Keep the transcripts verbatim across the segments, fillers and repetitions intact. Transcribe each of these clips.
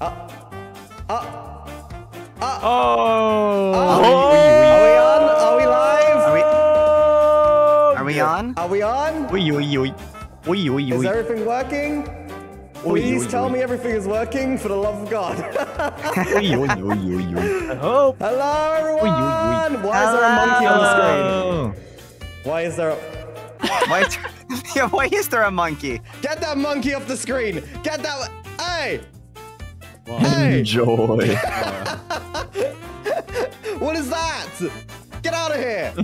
Up. Up. Up. Oh. Are we on? Are we live? Are we on? Are we on? Oi, oi, oi. Oi, oi, oi. Is everything working? Please tell me everything is working, for the love of God. Hello, everyone! Why is there a monkey on the screen? Why is there a... Why is there a monkey? Get that monkey off the screen! Get that... Hey! Hey! Enjoy. What is that? Get out of here!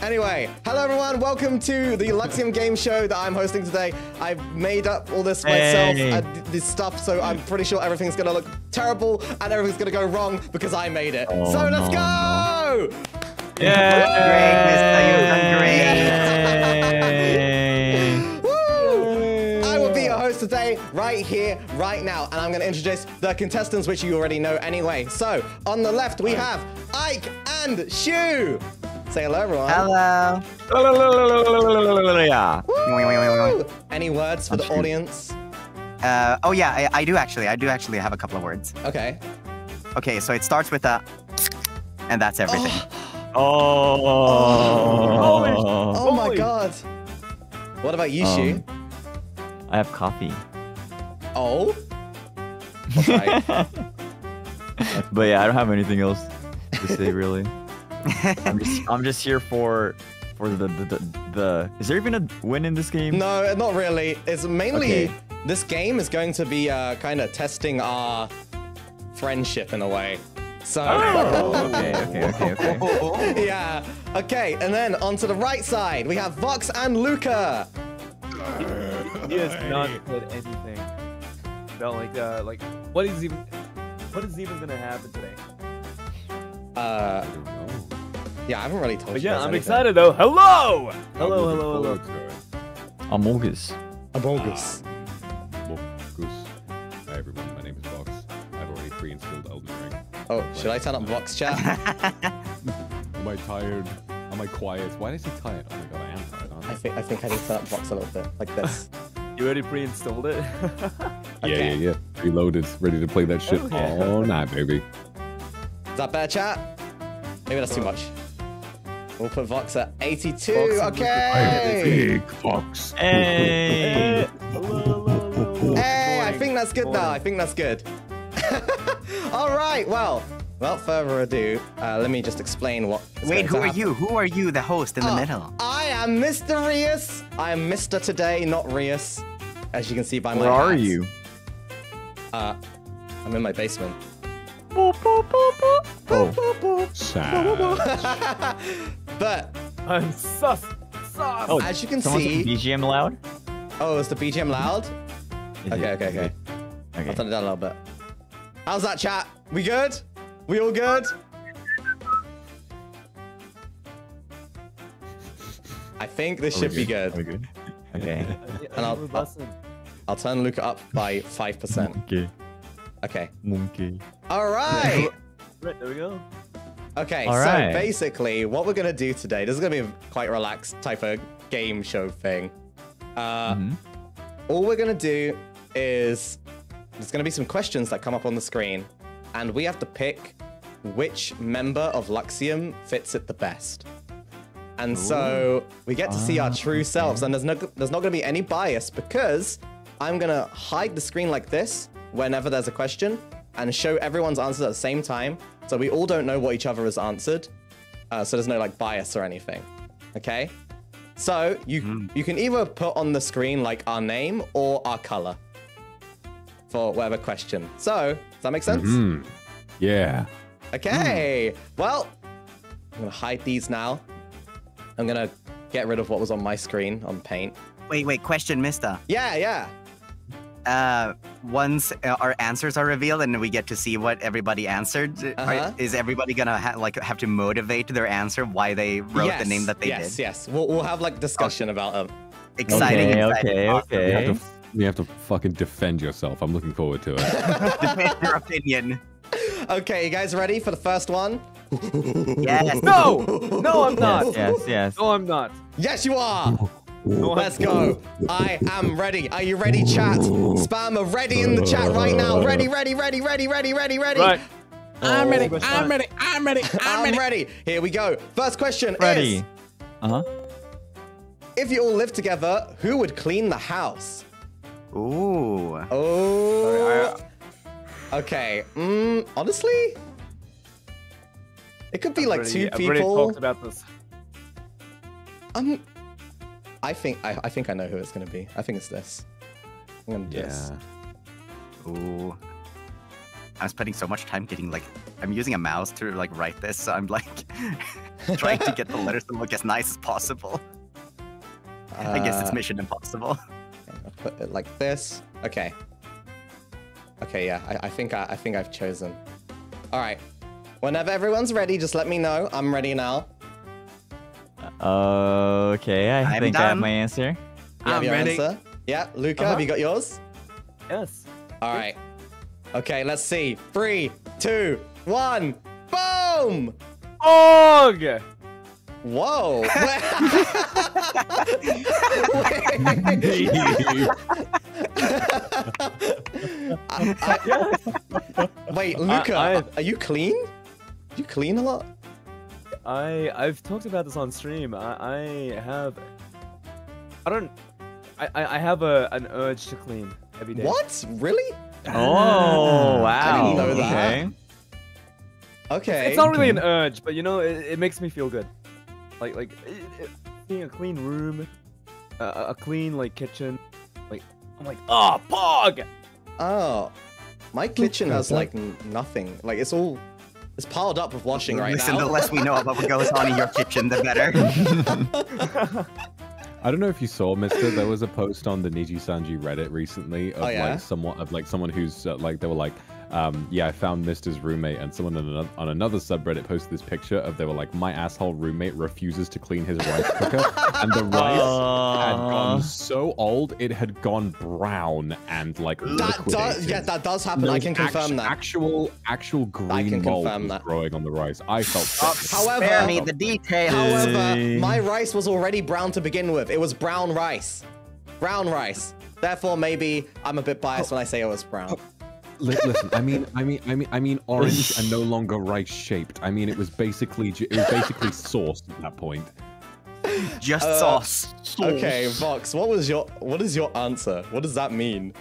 Anyway, hello everyone, welcome to the Luxiem Game Show that I'm hosting today. I've made up all this myself, hey. and this stuff, so I'm pretty sure everything's gonna look terrible and everything's gonna go wrong because I made it. Oh, so let's no, go! No. Yeah! Woo! I will be your host today, right here, right now, and I'm gonna introduce the contestants, which you already know anyway. So, on the left we have Ike and Shu! Say hello, everyone. Hello. Hello, hello, hello, hello, yeah. Woo! Any words for the audience? Uh, oh, yeah, I, I do actually. I do actually have a couple of words. Okay. Okay, so it starts with a... And that's everything. Oh. Oh, oh, oh, oh my God. What about you, Shu? Um, I have coffee. Oh? That's right. But yeah, I don't have anything else to say, really. I'm just, I'm just here for, for the, the, the, the, is there even a win in this game? No, not really. It's mainly, okay. This game is going to be uh, kind of testing our friendship in a way. So, oh, okay, okay, okay, okay. Yeah, okay, and then on to the right side, we have Vox and Luca. He has not said anything. No, like, uh, like, what is even, what is even going to happen today? Uh, yeah, I haven't really told but you. Yeah, I'm anything. excited though. Hello! Hello, hello, hello. Among Us. Among Us. Hi everyone, my name is Vox. I've already pre-installed Elden Ring. Oh, should I turn up Vox chat? Am I tired? Am I quiet? Why did I say tired? Oh my God, I am tired, aren't I? I think I think I need to turn up Vox a little bit, like this. You already pre-installed it? Okay. Yeah, yeah, yeah. Preloaded, ready to play that shit oh, yeah. all night, baby. Is that better, chat? Maybe that's too much. We'll put Vox at eighty-two. Vox, okay. Big Vox. Hey. Hey, I think that's good now. I think that's good. All right. Well, without further ado, uh, let me just explain what. Wait, who are you? Who are you, the host in the oh, middle? I am Mysta Rias. I am Mister today, not Rias, as you can see by my. Where hats. are you? Uh, I'm in my basement. Oh, sad. But I'm sus. sus. Oh, as you can see, the B G M loud. Oh, is the B G M loud? Okay, okay, okay, okay. I'll turn it down a little bit. How's that, chat? We good? We all good? I think this should be good. We're good. Okay. And I'll, I'll I'll turn Luca up by five percent. Okay. Okay. Monkey. All right. Right, there we go. Okay, All so right. basically what we're going to do today, this is going to be a quite relaxed type of game show thing. Uh, mm-hmm. All we're going to do is there's going to be some questions that come up on the screen and we have to pick which member of Luxiem fits it the best. And Ooh. so we get to ah, see our true okay. selves and there's, no, there's not going to be any bias because I'm going to hide the screen like this whenever there's a question and show everyone's answers at the same time. So we all don't know what each other has answered. Uh, so there's no like bias or anything. Okay. So you, mm. you can either put on the screen like our name or our color for whatever question. So does that make sense? Mm-hmm. Yeah. Okay. Mm. Well, I'm gonna hide these now. I'm gonna get rid of what was on my screen on paint. Wait, wait, question, mister. Yeah, yeah. Uh, once our answers are revealed and we get to see what everybody answered, uh-huh. is everybody gonna ha like have to motivate their answer why they wrote yes, the name that they yes, did? Yes, yes. We'll, we'll have like discussion oh. about them. Exciting, okay, exciting. Okay, awesome. okay. You have, to, you have to fucking defend yourself. I'm looking forward to it. Defend your opinion. Okay, you guys ready for the first one? Yes. No, no, I'm not. Yes, yes. No, I'm not. Yes, you are. Let's go. I am ready. Are you ready, chat? Spammer ready in the chat right now. Ready, ready, ready, ready, ready, ready, ready. Right. I'm, oh, ready. I'm ready. I'm ready. I'm ready. I'm ready. Here we go. First question ready. is. Uh huh. If you all lived together, who would clean the house? Ooh. Oh. Sorry, I, uh... Okay. Mm, honestly, it could be I've like already, two people. I've already talked about this. Um, I think I, I think I know who it's gonna be. I think it's this. I'm gonna do yeah. this. Ooh. I'm spending so much time getting like, I'm using a mouse to like write this, so I'm like trying to get the letters to look as nice as possible. Uh, I guess it's Mission Impossible. I'll put it like this. Okay. Okay, yeah. I, I think I, I think I've chosen. All right. Whenever everyone's ready, just let me know. I'm ready now. Uh, okay, I I'm think done. I have my answer. You have I'm your ready. Answer? Yeah, Luca, uh-huh. have you got yours? Yes. All right. Okay, let's see. Three, two, one, boom! Org! Whoa! Wait. I, I, wait, Luca, I, I, are you clean? You clean a lot? I I've talked about this on stream. I, I have. I don't. I I have a an urge to clean every day. What? Really? Oh, wow. I didn't know that. Okay. okay. It's, it's not really an urge, but you know, it, it makes me feel good. Like, like, it, it, seeing a clean room, uh, a clean, like, kitchen. Like, I'm like, oh, pog! Oh, my kitchen has, like, nothing. Like, it's all, it's piled up with washing right Listen, now. Listen, the less we know about what goes on in your kitchen, the better. I don't know if you saw, Mister. There was a post on the Nijisanji Reddit recently of oh, yeah? like someone of like someone who's uh, like they were like, um, yeah, I found Mister's roommate, and someone on another, on another subreddit posted this picture of they were like, my asshole roommate refuses to clean his rice cooker, and the rice uh... had gone so old it had gone brown and like that does, yeah, that does happen. There's I can confirm actual, that actual actual green mold was that. growing on the rice. I felt. Sick. However, spare me the details. However, my rice was already brown to begin with. It was brown rice. Brown rice. Therefore, maybe I'm a bit biased oh. when I say it was brown. Oh. Listen, I mean, I mean, I mean, I mean, orange and no longer rice-shaped. I mean, it was basically, it was basically sauce at that point. Just uh, sauce. sauce. Okay, Vox, what was your, what is your answer? What does that mean?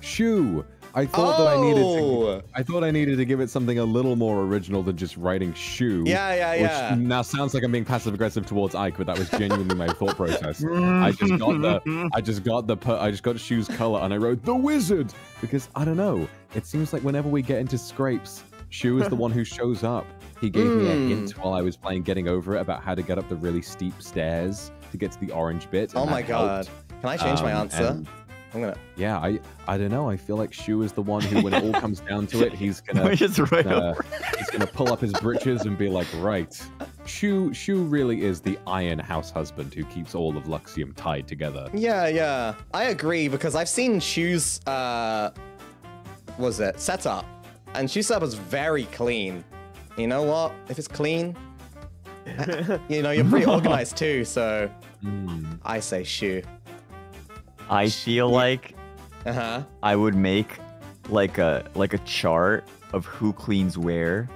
Shu. I thought oh. that I needed to, I thought I needed to give it something a little more original than just writing shoe. Yeah, yeah, yeah. Which now sounds like I'm being passive aggressive towards Ike, but that was genuinely my thought process. I just got the I just got the I just got shoe's color and I wrote the wizard because I don't know. It seems like whenever we get into scrapes, Shu is the one who shows up. He gave mm. me a hint while I was playing Getting Over It about how to get up the really steep stairs to get to the orange bit. Oh my god. Helped. Can I change um, my answer? I'm gonna... Yeah, I I don't know. I feel like Shu is the one who, when it all comes down to it, he's gonna right uh, he's gonna pull up his britches and be like, right, Shu Shu really is the iron house husband who keeps all of Luxium tied together. Yeah, yeah, I agree because I've seen Shu's uh, what was it setup, and Shu's setup was very clean. You know what? If it's clean, you know you're pretty organized too. So mm. I say Shu. I feel like uh-huh. I would make like a like a chart of who cleans where.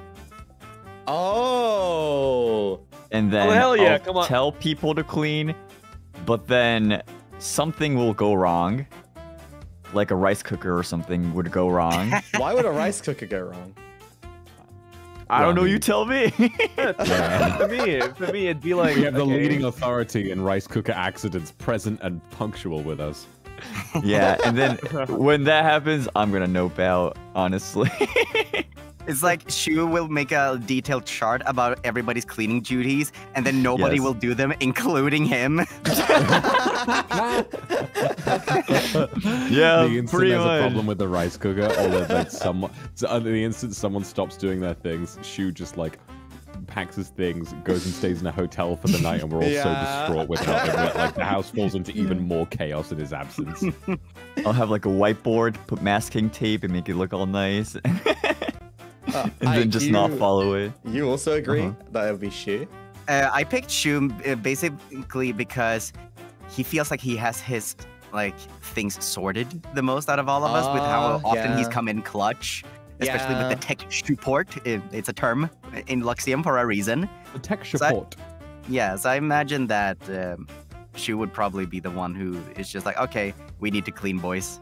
Oh. And then oh, hell yeah. I'll Come on. tell people to clean, but then something will go wrong. Like a rice cooker or something would go wrong. Why would a rice cooker go wrong? I don't know. You tell me. yeah. For me, for me, it'd be like we have okay. the leading authority in rice cooker accidents, present and punctual with us. Yeah, and then when that happens, I'm gonna nope out. Honestly, it's like Shu will make a detailed chart about everybody's cleaning duties, and then nobody yes. will do them, including him. Yeah, the instant there's much. a problem with the rice cooker, or that someone, the instant someone stops doing their things, Shu just like packs his things, goes and stays in a hotel for the night, and we're all yeah. so distraught with how like the house falls into even more chaos in his absence. I'll have like a whiteboard, put masking tape, and make it look all nice, uh, and I, then just you, not follow it. You also agree uh-huh. that it would be Shu? Uh, I picked Shu basically because he feels like he has his like things sorted the most out of all of us uh, with how often yeah. he's come in clutch. Especially yeah. with the tech support. It, it's a term in Luxiem for a reason. The tech support. So yeah, so I imagine that um, Shu would probably be the one who is just like, okay, we need to clean boys.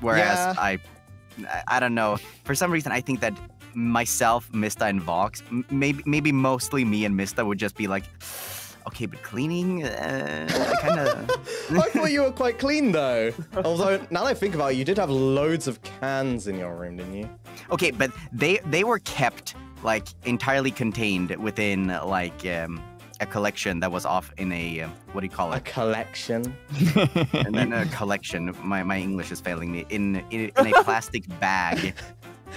Whereas yeah. I, I don't know. For some reason, I think that myself, Mysta, and Vox, maybe maybe mostly me and Mysta would just be like, okay, but cleaning, uh, kind of. I thought you were quite clean though. Although now that I think about it, you did have loads of cans in your room, didn't you? Okay, but they they were kept like entirely contained within like um, a collection that was off in a uh, what do you call it? A collection. And then a collection. My my English is failing me. In in, in a plastic bag.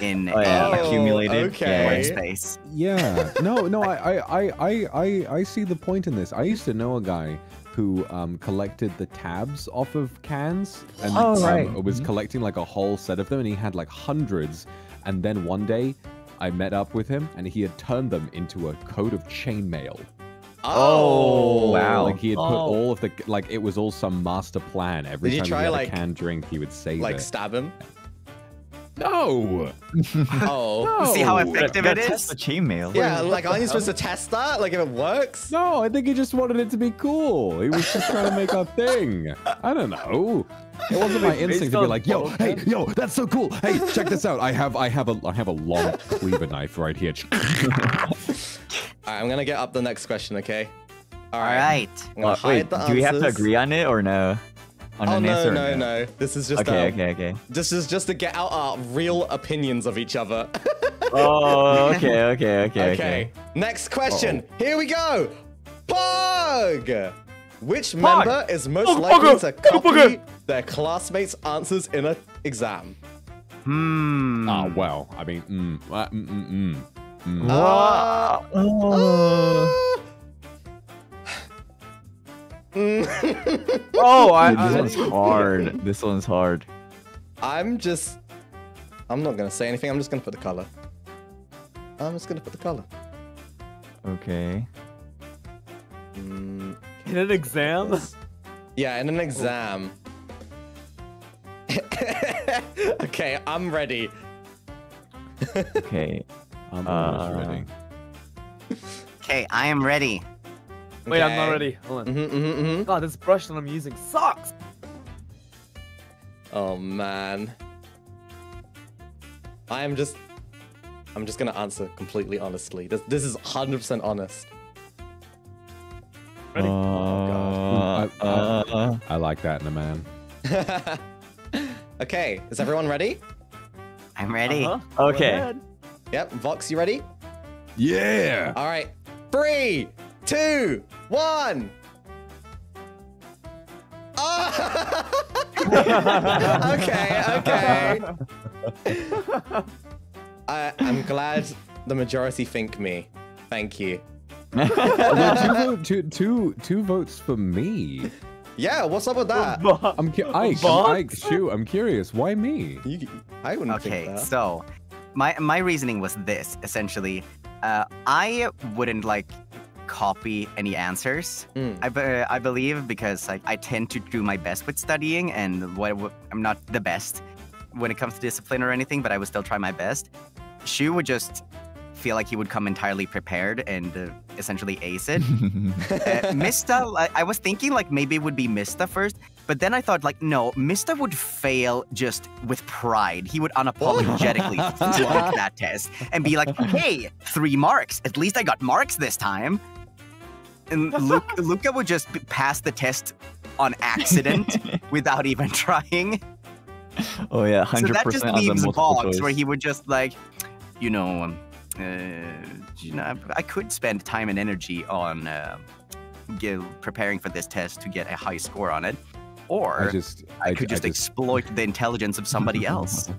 In oh, yeah. oh, accumulated okay. space. Yeah. No, no, I, I, I, I, I see the point in this. I used to know a guy who um, collected the tabs off of cans and oh, right. um, was collecting like a whole set of them, and he had like hundreds. And then one day I met up with him and he had turned them into a coat of chainmail. Oh, oh wow! Like he had put oh. all of the like it was all some master plan. Every Did time you try, he had like, a can drink, he would save like it. Like stab him. No. Oh. No. See how effective it is? Test the chainmail. Yeah, like aren't you supposed to test that? Like if it works? No, I think he just wanted it to be cool. He was just trying to make a thing. I don't know. It wasn't my instinct to be like, yo, hey, yo, that's so cool. Hey, check this out. I have I have a I have a long cleaver knife right here. Alright, I'm gonna get up the next question, okay? Alright. All right. Wait, do we have to agree on it or no? Oh no no no! This is just okay, um, okay, okay. This is just to get out our real opinions of each other. Oh, okay, okay, okay, okay, okay. Next question. Uh-oh. Here we go. Pog. Which Pog. member is most oh, likely Pogger. to copy Pogger. their classmates' answers in an exam? Hmm. Oh well. I mean, mm, uh, mm, mm, mm, mm. Uh, oh. Uh, oh, I, Dude, this I, one's hard. This one's hard. I'm just... I'm not going to say anything. I'm just going to put the color. I'm just going to put the color. Okay. Mm, in an exam? Yeah, in an exam. Okay, I'm ready. Okay. I'm uh, ready. Okay, I am ready. Okay. Wait, I'm not ready. Hold on. Mm-hmm, mm-hmm, mm-hmm. God, this brush that I'm using sucks. Oh man. I am just. I'm just gonna answer completely honestly. This this is one hundred percent honest. Ready? Uh, oh god. Uh, I, uh, I like that in a man. Okay, is everyone ready? I'm ready. Uh-huh. Okay. Yep. Vox, you ready? Yeah. All right. Three. Two, one. Oh! Okay, okay. I, I'm glad the majority think me. Thank you. Well, two, two, two, two votes for me. Yeah, what's up with that? I'm Ike, I'm Ike, shoot, I'm curious. Why me? You, I wouldn't okay, think that. So my my reasoning was this essentially. Uh, I wouldn't like. copy any answers. Mm. I, uh, I believe because like, I tend to do my best with studying and what, what, I'm not the best when it comes to discipline or anything, but I would still try my best. Shu would just feel like he would come entirely prepared and uh, essentially ace it. uh, Mysta, I, I was thinking like maybe it would be Mysta first, but then I thought like, no, Mysta would fail just with pride. He would unapologetically take that test and be like, hey, three marks. At least I got marks this time. And Luca, Luca would just pass the test on accident without even trying. Oh yeah, one hundred percent. So that just leaves Vox where he would just like, you know, um, uh, you know, I could spend time and energy on uh, give, preparing for this test to get a high score on it, or I, just, I, I could I, just I exploit just... the intelligence of somebody else.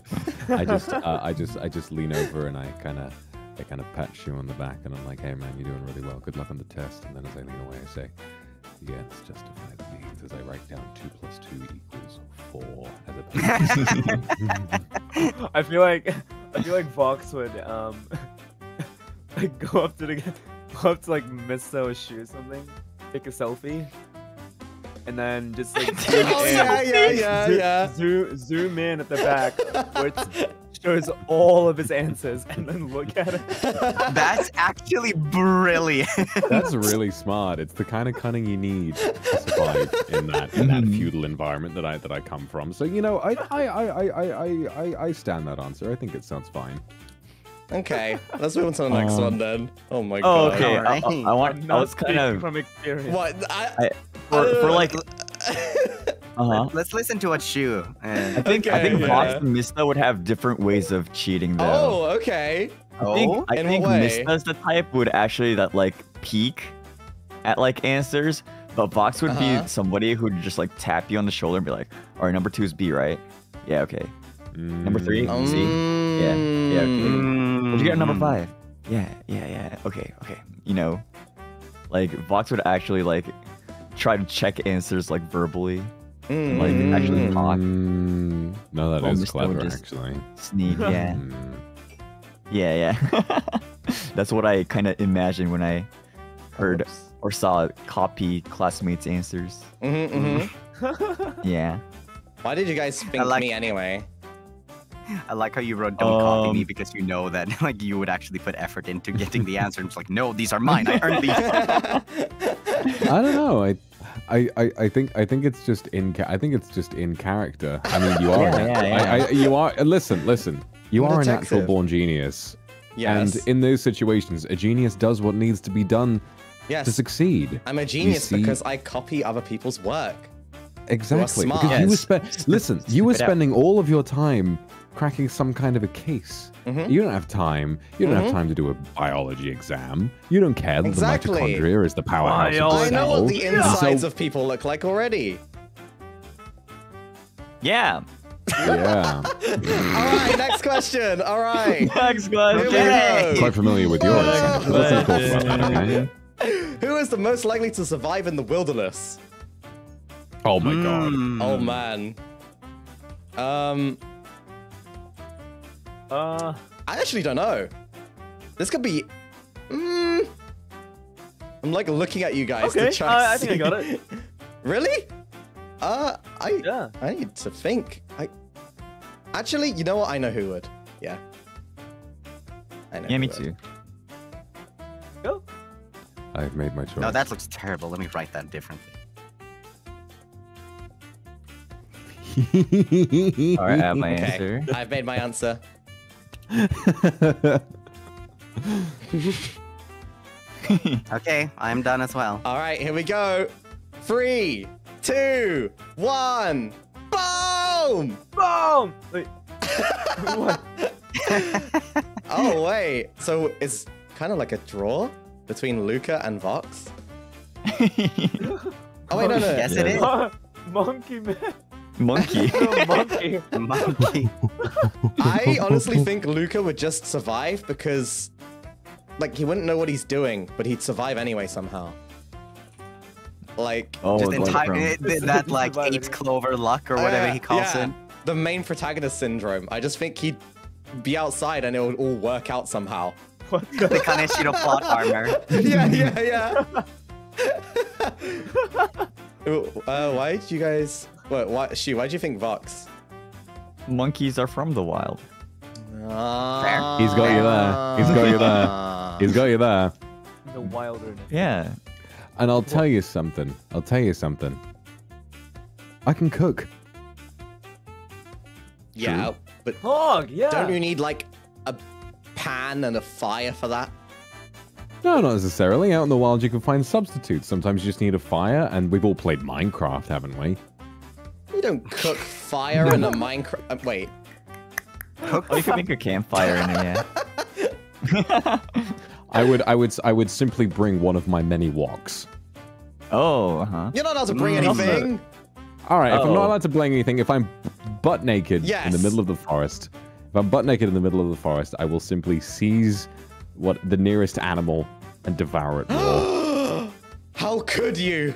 I just, uh, I just, I just lean over and I kind of. I kind of pat Shu on the back and I'm like, hey man, you're doing really well. Good luck on the test. And then as I lean away, I say, yeah, it's justified means as I write down two plus two equals four. As a I feel like I feel like Vox would um like go up to the, go up to like Mysta or Shu or something, take a selfie, and then just like zoom oh, in, yeah, yeah, yeah, zoom, yeah. Zoom, zoom in at the back, which shows all of his answers, and then look at it. That's actually brilliant. That's really smart. It's the kind of cunning you need to survive in that in that feudal environment that I that I come from. So you know, I I I I I I stand that answer. I think it sounds fine. Okay, let's move on to the next um, one then. Oh my god. Oh, okay. I, I, I want. I was kind of. From experience. What? I, I, for, uh, for like. Uh-huh. Let's listen to what Shu. And... I think okay, I think yeah. Vox and Mysta would have different ways of cheating though. Oh, okay. I think, oh, I in think what way? Mysta's the type would actually that like peek at like answers, but Vox would uh-huh. be somebody who'd just like tap you on the shoulder and be like, "All right, number two is B, right? Yeah, okay. Mm. Number three, um... C. Yeah, yeah, okay. Mm. Would you get number five? Yeah, yeah, yeah. Okay, okay. You know, like Vox would actually like try to check answers like verbally." Like actually talk. Mm. No, that oh, is clever actually. Sneak, yeah. yeah, yeah. That's what I kind of imagined when I heard Oops. or saw copy classmates' answers. Mm-hmm, mm-hmm. yeah. Why did you guys spink like me anyway? I like how you wrote "Don't um, copy me" because you know that like you would actually put effort into getting the answer. And it's like, no, these are mine. I earned these. I don't know. I. I, I, I think I think it's just in I think it's just in character. I mean, you are yeah, yeah, yeah. I, I, you are listen listen you I'm are a natural born genius. Yes. And in those situations, a genius does what needs to be done yes. to succeed. I'm a genius because I copy other people's work. Exactly. Because yes. you were spe listen, you were spending all of your time cracking some kind of a case. Mm-hmm. You don't have time. You don't mm-hmm. have time to do a biology exam. You don't care that exactly. the mitochondria is the powerhouse of the cell. I know what the insides so... of people look like already. Yeah. Yeah. All right, next question. All right. Next question. Okay. Quite familiar with yours. Let's not talk about that, okay? Who is the most likely to survive in the wilderness? Oh my mm. god. Oh man. Um... Uh, I actually don't know. This could be. Mm, I'm like looking at you guys. Okay, to try uh, I think I got it. Really? Uh, I. Yeah. I need to think. I. Actually, you know what? I know who would. Yeah. I know. Yeah, me would. too. Go. I've made my choice. No, that looks terrible. Let me write that differently. All right, I have my okay. answer. I've made my answer. Okay, I'm done as well. All right, here we go. Three, two, one. Boom! Boom! Wait. What? Oh, wait. So it's kind of like a draw between Luca and Vox? Oh, wait, no, no. Yes, it is. Mon monkey man. Monkey. monkey. Monkey. I honestly think Luca would just survive because, like, he wouldn't know what he's doing, but he'd survive anyway somehow. Like, oh, just entire that like eight clover luck or whatever uh, he calls yeah. it. The main protagonist syndrome. I just think he'd be outside and it would all work out somehow. What the? The Kaneshiro plot armor. Yeah, yeah, yeah. uh, why did you guys? Wait, why, Shu, why do you think Vox? Monkeys are from the wild. Uh, He's got you there. He's got you there. He's got you there. The wilderness. Yeah. And I'll tell you something. I'll tell you something. I can cook. Yeah, True. but Hog, yeah. don't you need like a pan and a fire for that? No, not necessarily. Out in the wild, you can find substitutes. Sometimes you just need a fire, and we've all played Minecraft, haven't we? You don't cook fire in a Minecraft. Uh, wait. Oh, you can make a campfire in it. Yeah. I would, I would, I would simply bring one of my many woks. Oh. Uh huh. You're not allowed to bring anything. Mm, All right. Oh. If I'm not allowed to bring anything, if I'm butt naked yes. in the middle of the forest, if I'm butt naked in the middle of the forest, I will simply seize what the nearest animal and devour it raw. How could you?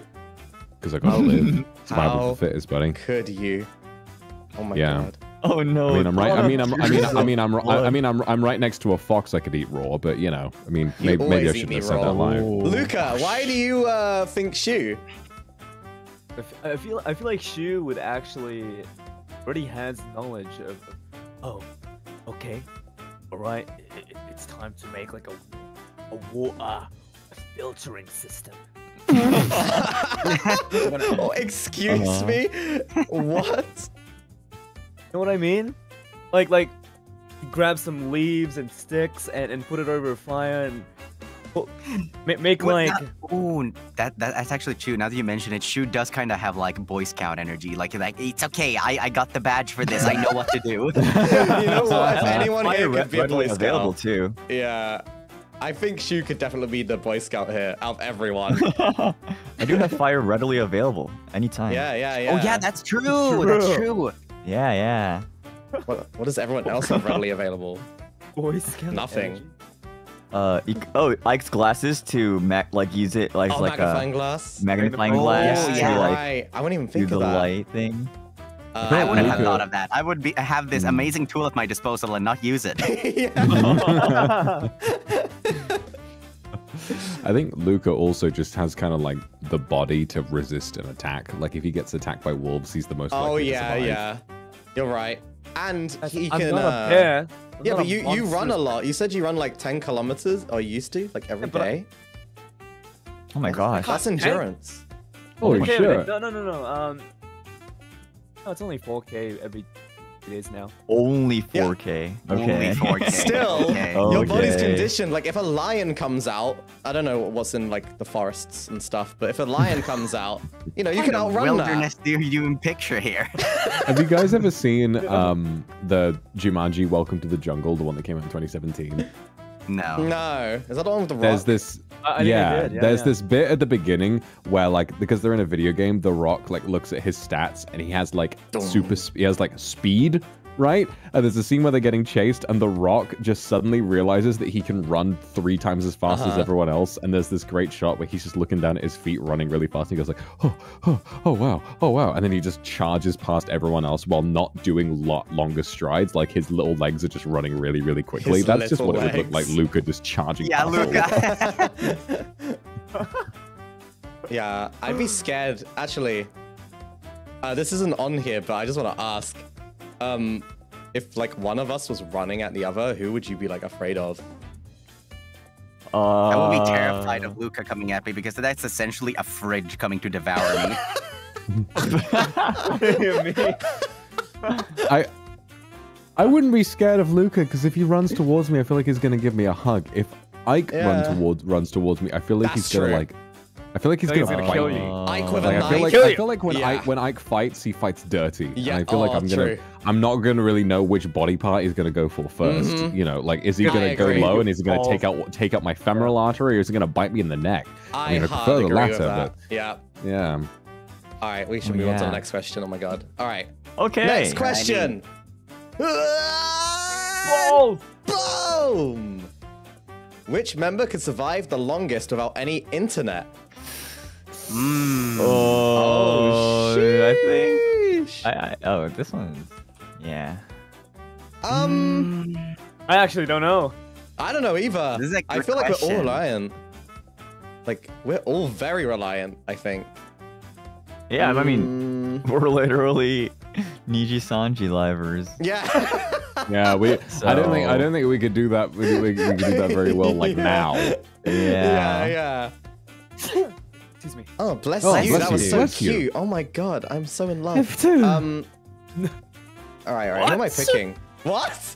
Because I gotta live. Survival of the fittest, buddy. Could you? Oh my yeah. god. Oh no. I mean, I'm right. I mean, I'm. I mean, I mean, I'm. I mean, I'm. I'm right next to a fox. I could eat raw, but you know, I mean, you maybe, maybe I shouldn't have said that live. Luca, why do you uh, think Shu? I, f I feel I feel like Shu would actually already has knowledge of. Oh, okay, all right. It, it, it's time to make like a a water filtering system. Oh, excuse uh-huh. me? What? You know what I mean? Like, like, grab some leaves and sticks and, and put it over a fire and oh, make, make like... That, ooh, that, that, that's actually true. Now that you mention it, Shu does kind of have, like, Boy Scout energy. Like, like it's okay, I, I got the badge for this, I know what to do. You know what? If anyone here could be a Boy Scout. Available too. Yeah. I think Shu could definitely be the Boy Scout here, out of everyone. I do have fire readily available, anytime. Yeah, yeah, yeah. Oh yeah, that's true, true. that's true. Yeah, yeah. What, what does everyone else have readily available? Boy Scout. Nothing. Uh, oh, Ike's glasses to, ma like, use it like, oh, like magnifying a... glass? Magnifying oh, glass. Yeah, yeah. To, like, right. I wouldn't even think of that. Do the light thing. Uh, I wouldn't have thought of that. I would be have this amazing tool at my disposal and not use it. I think Luca also just has kind of like the body to resist an attack. Like if he gets attacked by wolves, he's the most likely oh, yeah, to survive. yeah. You're right. And he I'm can... Uh, yeah, yeah but you, you run a lot. You said you run like ten kilometers, or you used to, like every yeah, day. I... Oh my gosh. That's endurance. Holy okay, shit. No, no, no, no. Um... Oh, it's only four K every days now. Only four K. Yeah. Okay. Only four K. Still, okay. your body's conditioned. Like, if a lion comes out, I don't know what's in like the forests and stuff, but if a lion comes out, you know, you can outrun wilderness that. Wilderness human picture here. Have you guys ever seen um the Jumanji Welcome to the Jungle, the one that came out in twenty seventeen? No. No. Is that the one with the rock? There's this. Uh, yeah, yeah, there's yeah. this bit at the beginning where, like, because they're in a video game, The Rock, like, looks at his stats and he has, like, Dun. super, he has, like, speed, right? And there's a scene where they're getting chased and The Rock just suddenly realizes that he can run three times as fast uh-huh. as everyone else. And there's this great shot where he's just looking down at his feet, running really fast. And he goes, like, oh, oh, oh, wow, oh, wow. And then he just charges past everyone else while not doing lot longer strides. Like, his little legs are just running really, really quickly. His That's just what legs. it would look like, Luca just charging. Yeah, Luca. Yeah, I'd be scared. Actually, uh, this isn't on here, but I just want to ask. Um, if like one of us was running at the other, who would you be like afraid of? Uh... I would be terrified of Luca coming at me because that's essentially a fridge coming to devour me. I, I wouldn't be scared of Luca because if he runs towards me, I feel like he's gonna give me a hug. If Ike yeah. run towards, runs towards me, I feel like that's he's gonna true. like. I feel like he's, no, gonna, he's gonna kill you. Ike with like, a knife. I feel like, I feel like when, yeah. Ike, when Ike fights, he fights dirty. Yeah. And I feel oh, like I'm gonna, true. I'm not gonna really know which body part he's gonna go for first. Mm-hmm. You know, like is he gonna I go agree. low and is he gonna oh. take out take out my femoral artery, or is he gonna bite me in the neck? I gonna prefer the latter, but yeah. Yeah. All right, we should oh, move yeah. on to the next question. Oh my god. All right. Okay. Next question. Whoa! Boom! Which member could survive the longest without any internet? Mm. Oh, oh shit! I think. I, I, oh, this one's. Yeah. Um. I actually don't know. I don't know either. This is like I feel question. like we're all reliant. Like we're all very reliant. I think. Yeah, mm. I mean, we're literally Nijisanji livers. Yeah. Yeah, we. So... I don't think. I don't think we could do that. We, we, we could do that very well. Like yeah. now. Yeah. Yeah. Yeah. Excuse me. Oh, bless oh, you. Bless that you. was so bless cute. You. Oh my god, I'm so in love. Um. All right, all right. What? Who am I picking? What?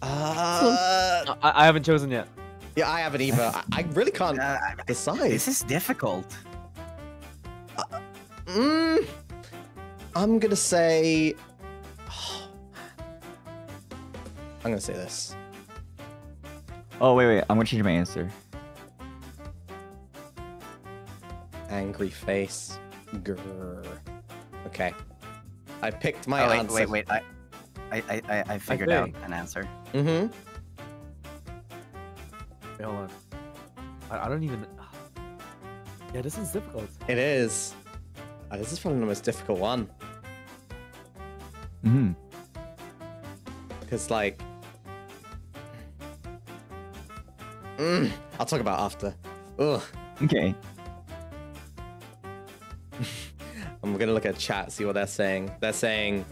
Uh. I, I haven't chosen yet. Yeah, I haven't either. I, I really can't uh, decide. This is difficult. Uh, mm, I'm gonna say. Oh, I'm gonna say this. Oh wait, wait. I'm gonna change my answer. Angry face. Grr. Okay. I picked my oh, wait, answer. Wait, wait, I, I, I, I figured I out an answer. Mm-hmm. Wait, hold on. I, I don't even... Yeah, this is difficult. It is. Oh, this is probably the most difficult one. Mm-hmm. Because, like... Mm. I'll talk about it after. Ugh. Okay. we're gonna look at chat, see what they're saying. They're saying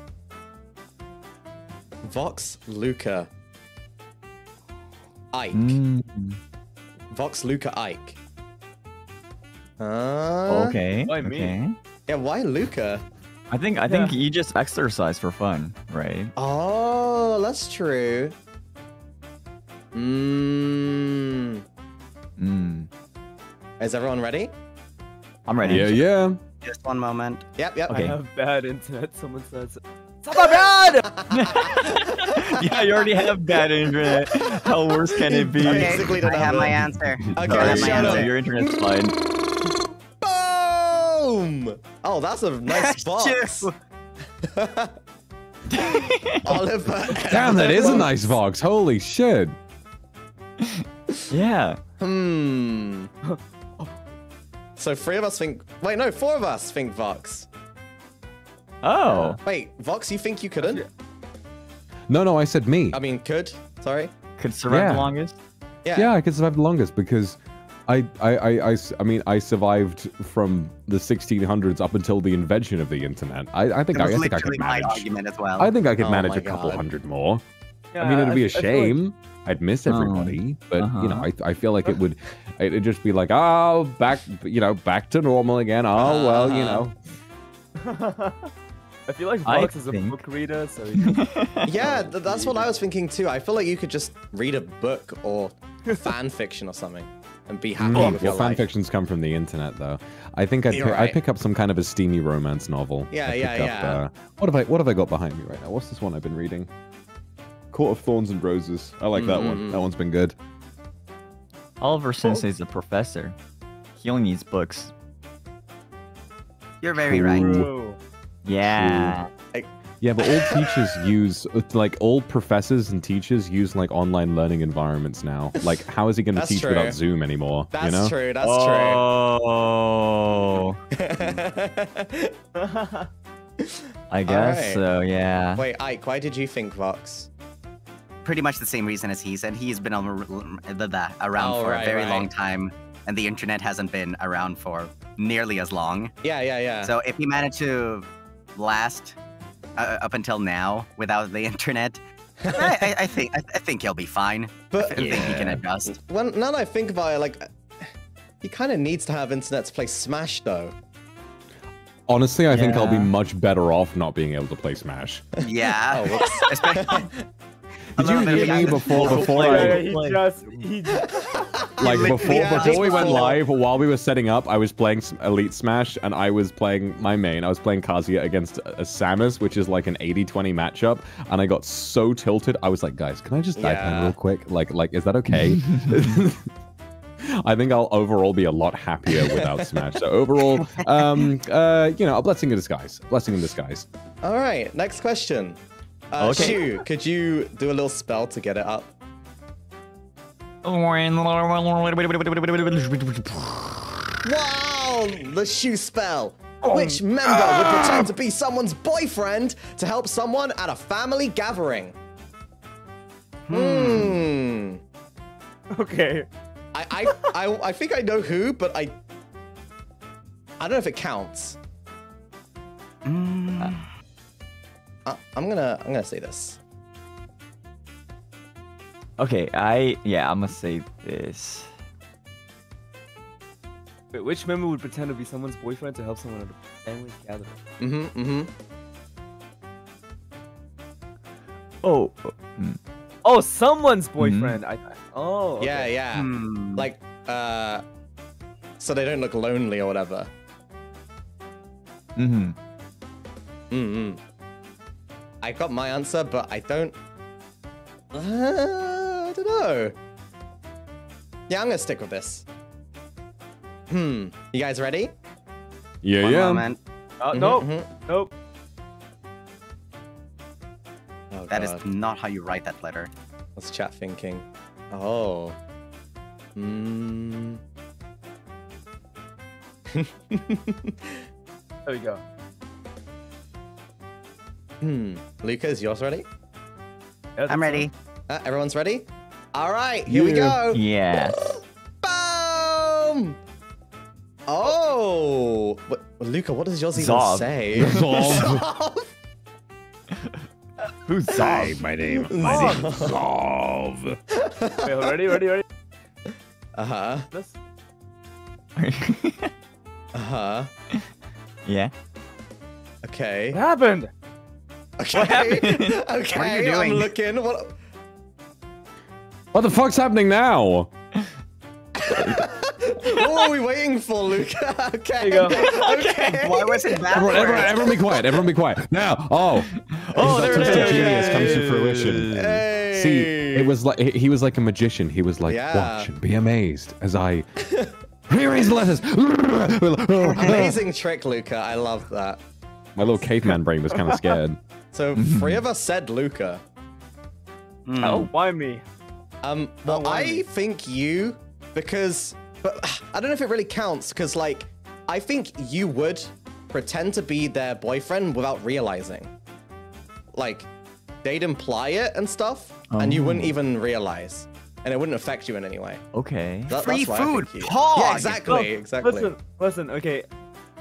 Vox Luca Ike. Mm. Vox Luca Ike. Uh, okay. Why me? Okay. Yeah, why Luca? I think I yeah. think you just exercise for fun, right? Oh, that's true. Mmm. Mmm. Is everyone ready? I'm ready. Yeah, yeah. Just one moment. Yep, yep. Okay. I have bad internet. Someone says, it's not bad! Yeah, you already have bad internet. How worse can it be? Okay, basically I have my answer. Okay, no, I have my answer. Your internet's fine. Boom! Oh, that's a nice box. Oliver. Damn, that is a nice box. Holy shit. Yeah. Hmm. So three of us think... Wait, no, four of us think Vox. Oh. Wait, Vox, you think you couldn't? No, no, I said me. I mean, could. Sorry. Could survive yeah. the longest? Yeah. Yeah, I could survive the longest because I, I, I, I, I mean, I survived from the sixteen hundreds up until the invention of the internet. I, I think I, I think I could manage. My argument as well. I think I could oh manage a couple God. hundred more. Yeah, I mean, it'd be I, a shame. I'd miss everybody, oh, but uh-huh. you know, I I feel like it would, it'd just be like, oh, back, you know, back to normal again. Oh uh-huh. well, you know. I feel like Vox is a book reader, so you can... yeah, th that's what I was thinking too. I feel like you could just read a book or fan fiction or something and be happy. Mm, with well, your fan life. fictions come from the internet, though. I think I'd pick, right. I'd pick up some kind of a steamy romance novel. Yeah, I'd yeah, yeah. Up, uh, what have I What have I got behind me right now? What's this one I've been reading? Court of Thorns and Roses. I like mm. that one. That one's been good. Oliver Sensei's oh. a professor. He only needs books. You're very True. right. Yeah. I... Yeah, but all teachers use, like, all professors and teachers use, like, online learning environments now. Like, how is he going to teach true. without Zoom anymore? That's you know? true. That's oh. true. I guess right. so, yeah. Wait, Ike, why did you think Vox? Pretty much the same reason as he said. He's been around oh, for right, a very right. long time, and the internet hasn't been around for nearly as long. Yeah, yeah, yeah. So if he managed to last uh, up until now without the internet, I, I, I think I, I think he'll be fine. But I think yeah. he can adjust. When, now that I think about it, like, he kind of needs to have internet to play Smash, though. Honestly, I yeah. think I'll be much better off not being able to play Smash. Yeah. Oh, especially. Did you hear me before? Before I, he just, he just, like before, yeah, before we went live, while we were setting up, I was playing Elite Smash, and I was playing my main. I was playing Kazuya against a, a Samus, which is like an eighty twenty matchup, and I got so tilted. I was like, guys, can I just dive yeah. in real quick? Like, like, is that okay? I think I'll overall be a lot happier without Smash. So overall, um, uh, you know, a blessing in disguise. A blessing in disguise. All right, next question. Uh, okay. Shu, could you do a little spell to get it up? Wow! The Shu spell! Oh. Which member ah. would pretend to be someone's boyfriend to help someone at a family gathering? Hmm. Okay. I, I, I, I think I know who, but I... I don't know if it counts. Mm. Uh, I'm gonna, I'm gonna say this. Okay, I, yeah, I'm gonna say this. Wait, which member would pretend to be someone's boyfriend to help someone at a family gathering? Mm-hmm, mm-hmm. Oh, oh, someone's boyfriend. Mm-hmm. I, I, oh. Okay. Yeah, yeah. Hmm. Like, uh, so they don't look lonely or whatever. Mm-hmm. Mm-hmm. I got my answer, but I don't... Uh, I don't know. Yeah, I'm gonna stick with this. Hmm. You guys ready? Yeah, One yeah. Moment. Uh, mm-hmm, nope. Mm-hmm. Nope. Oh, that God. is not how you write that letter. What's chat thinking? Oh. Hmm. There we go. Hmm. Luca, is yours ready? I'm ready. Uh, everyone's ready? All right, here yeah. we go. Yes. Boom! Oh, Oh, but, Luca, what does yours even Zob. say? Zob. Who's Zob? My name. My name is Zob. Wait, ready, ready, ready. Uh huh. This. uh huh. Yeah. Okay. What happened? Okay. What happened? Okay. What are you doing? I'm looking. What? What the fuck's happening now? What are we waiting for, Luca? Okay. There you go. Okay. Why was it that? Everyone, everyone, everyone be quiet. Everyone be quiet. Now. Oh. Oh, there it is. Genius comes to fruition. Hey. See, it was like he was like a magician. He was like, yeah. watch and be amazed as I raise the letters. Amazing trick, Luca. I love that. My little caveman brain was kind of scared. So three of us said Luca. Mm. Oh, why me? Um, well, why I me? think you because. But I don't know if it really counts, because, like, I think you would pretend to be their boyfriend without realizing. Like, they'd imply it and stuff, oh. and you wouldn't even realize. And it wouldn't affect you in any way. Okay. That, Free food, you... Pog! Yeah, exactly, Look, exactly. Listen, listen, okay.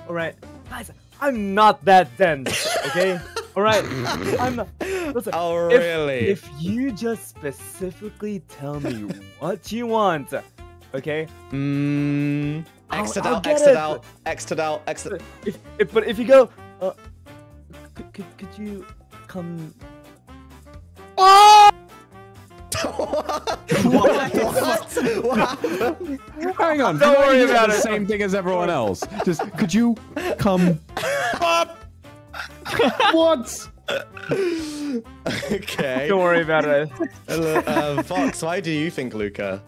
Alright, guys, I'm not that dense, okay? Alright, I'm not... Listen, oh, really? If, if you just specifically tell me what you want... Okay. Mm, exit out, exit out, exit out, exit. If, if, but if you go, uh, could could you come? Oh! What? What? What? What? Hang on. Don't worry about it. Same thing as everyone else. Just could you come? What? Okay. Don't worry about it. Uh, Vox, why do you think Luca?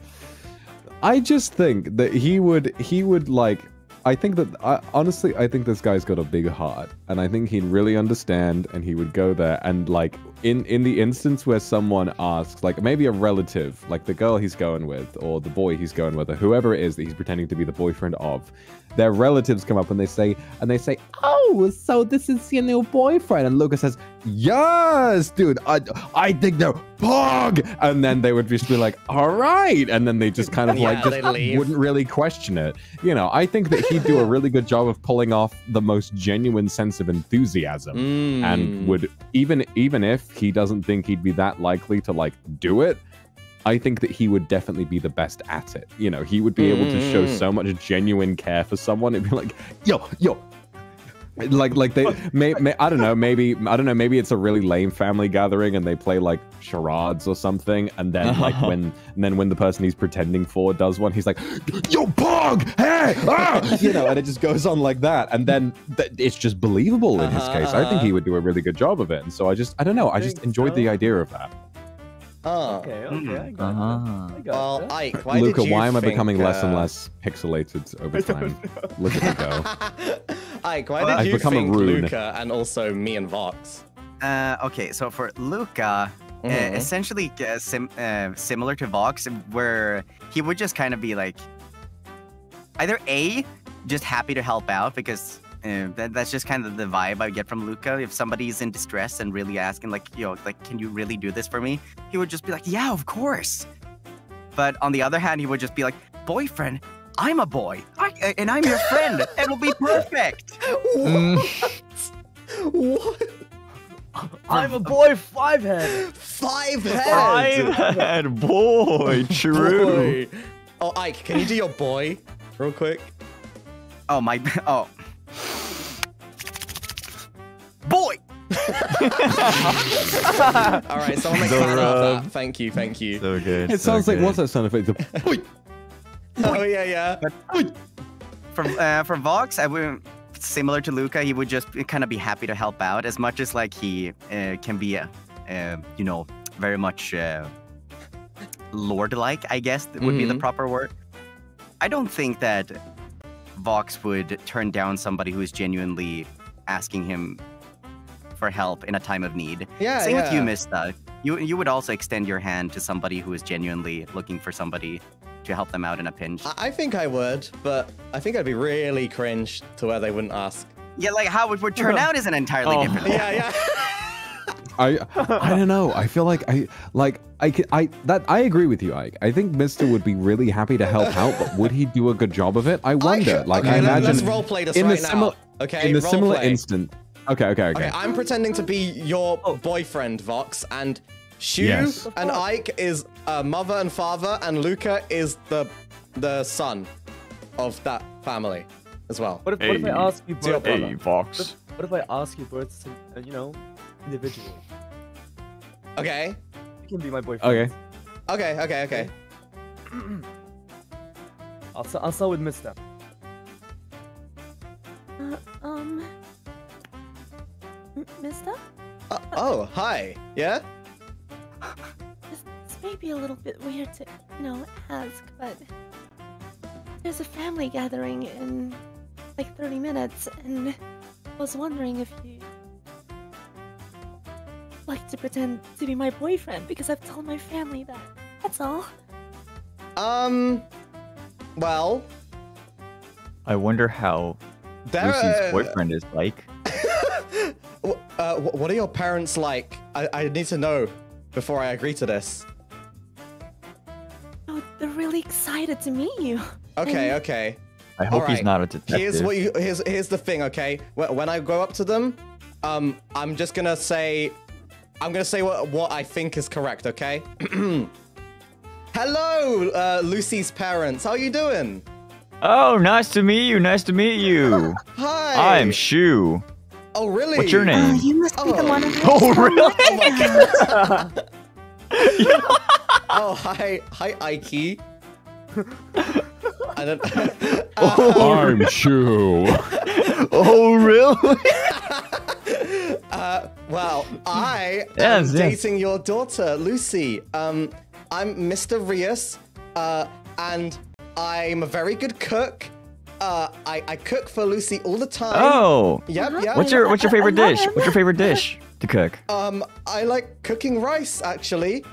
I just think that he would, he would like, I think that, I, honestly, I think this guy's got a big heart, and I think he'd really understand, and he would go there, and like, in, in the instance where someone asks, like, maybe a relative, like the girl he's going with, or the boy he's going with, or whoever it is that he's pretending to be the boyfriend of, their relatives come up and they say, and they say, oh, so this is your new boyfriend, and Luca says, yes, dude, I, I think they're Pog, and then they would just be like, all right, and then they just kind of yeah, like just wouldn't really question it. You know, I think that he'd do a really good job of pulling off the most genuine sense of enthusiasm, mm. and would even even if he doesn't think he'd be that likely to like do it, I think that he would definitely be the best at it. You know, he would be able mm. to show so much genuine care for someone. It'd be like, yo, yo. Like, like they, may, may, I don't know, maybe, I don't know, maybe it's a really lame family gathering and they play like charades or something, and then like when, and then when the person he's pretending for does one, he's like, yo, Pog, hey, ah! You know, and it just goes on like that, and then th it's just believable in uh-huh, his case. Uh-huh. I think he would do a really good job of it, and so I just, I don't know, I, I just enjoyed so. the idea of that. Oh. Okay, okay, I got uh-huh. that. I got well, that. Ike, why Luca, did you why am I think, becoming uh... less and less pixelated over time? Look at me go. Ike, why well, did I've you think Luca and also me and Vox? Uh, okay, so for Luca, mm-hmm. uh, essentially uh, sim uh, similar to Vox, where he would just kind of be like, either A, just happy to help out, because uh, that, that's just kind of the vibe I get from Luca. If somebody's in distress and really asking, like, yo, like, can you really do this for me? He would just be like, yeah, of course. But on the other hand, he would just be like, boyfriend, I'm a boy, I, and I'm your friend. It'll be perfect. What? What? I'm a boy, five head. Five head. Five head, boy. True. Boy. Oh, Ike, can you do your boy real quick? Oh my. Oh. Boy. All right, someone make fun of that. Thank you, thank you. So good. It so sounds good. Like what's that sound effect? The boy. Oh yeah, yeah. But from uh, from Vox, I would similar to Luca. He would just kind of be happy to help out, as much as like he uh, can be, uh, uh, you know, very much uh, lord-like. I guess would mm-hmm. be the proper word. I don't think that Vox would turn down somebody who is genuinely asking him for help in a time of need. Yeah, Same yeah. with you, Mysta. You you would also extend your hand to somebody who is genuinely looking for somebody to help them out in a pinch. I think I would, but I think I'd be really cringe to where they wouldn't ask. Yeah, like how it would turn out is an entirely oh. different. Yeah, yeah. I I don't know. I feel like I like I can, I that I agree with you, Ike. I think Mysta would be really happy to help out, but would he do a good job of it? I wonder. I, like okay, I imagine. Let's role play this right now. Okay. In the similar play. instant. Okay, okay, okay. Okay, I'm pretending to be your boyfriend, Vox, and Shu yes. and Ike is uh, mother and father, and Luca is the the son of that family as well. What if, hey, what if I ask you both? Hey, Vox. What if I ask you both? You know, individually. Okay. You can be my boyfriend. Okay. Okay. Okay. Okay. I'll start, I'll start with Mysta. Uh, um. Mysta? Uh, oh, hi. Yeah. This, this may be a little bit weird to, you know, ask, but there's a family gathering in like thirty minutes, and I was wondering if you like to pretend to be my boyfriend, because I've told my family that. That's all. Um, well, I wonder how there... Lucy's boyfriend is like. uh, what are your parents like? I, I need to know before I agree to this. Oh, they're really excited to meet you. Okay, and... okay. I hope right. he's not a detective. Here's what you here's here's the thing, okay? When I go up to them, um, I'm just gonna say, I'm gonna say what what I think is correct, okay? Hello, uh, Lucy's parents. How are you doing? Oh, nice to meet you. Nice to meet you. Hi. I'm Shu. Oh, really? What's your name? Uh, you must be oh. the one. Who oh, really? Oh, oh, hi, hi, Ike. I don't. Oh, I'm Shu. Oh, really? uh, well, I am yes, dating yes. your daughter, Lucy. Um, I'm Mysta Rias, uh, and I'm a very good cook. Uh, I I cook for Lucy all the time. Oh. Yep. Yep. What's your What's your favorite dish? What's your favorite dish to cook? Um, I like cooking rice, actually.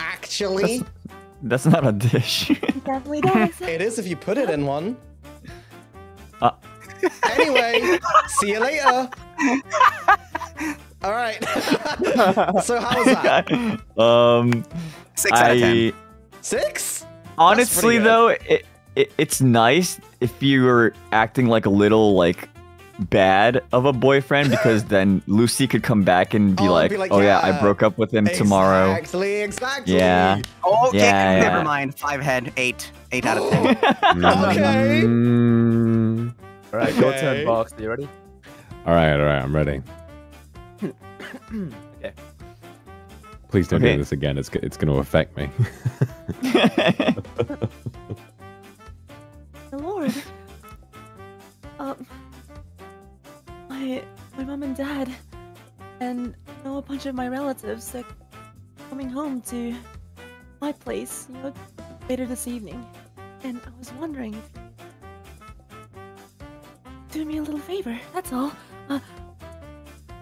Actually. That's That's not a dish. It definitely does. It is if you put it in one. Uh. Anyway, see you later. All right. So how was that? Um, six out of ten. Six? Honestly, though, it, it it's nice if you were acting like a little like bad of a boyfriend, because then Lucy could come back and be, oh, like, be like, oh yeah, yeah, I broke up with him exactly, tomorrow. Exactly, exactly. Yeah. Okay, yeah, never yeah. mind. Five head, eight. Eight out of ten. Okay. Mm. All right, okay. Your turn, Vox. Are you ready? All right, all right, I'm ready. Okay. Please don't okay. do this again. It's, it's going to affect me. The Lord. Um... My, my mom and dad, and I know a bunch of my relatives are coming home to my place, you know, later this evening. And I was wondering if you'd do me a little favor, that's all. Uh,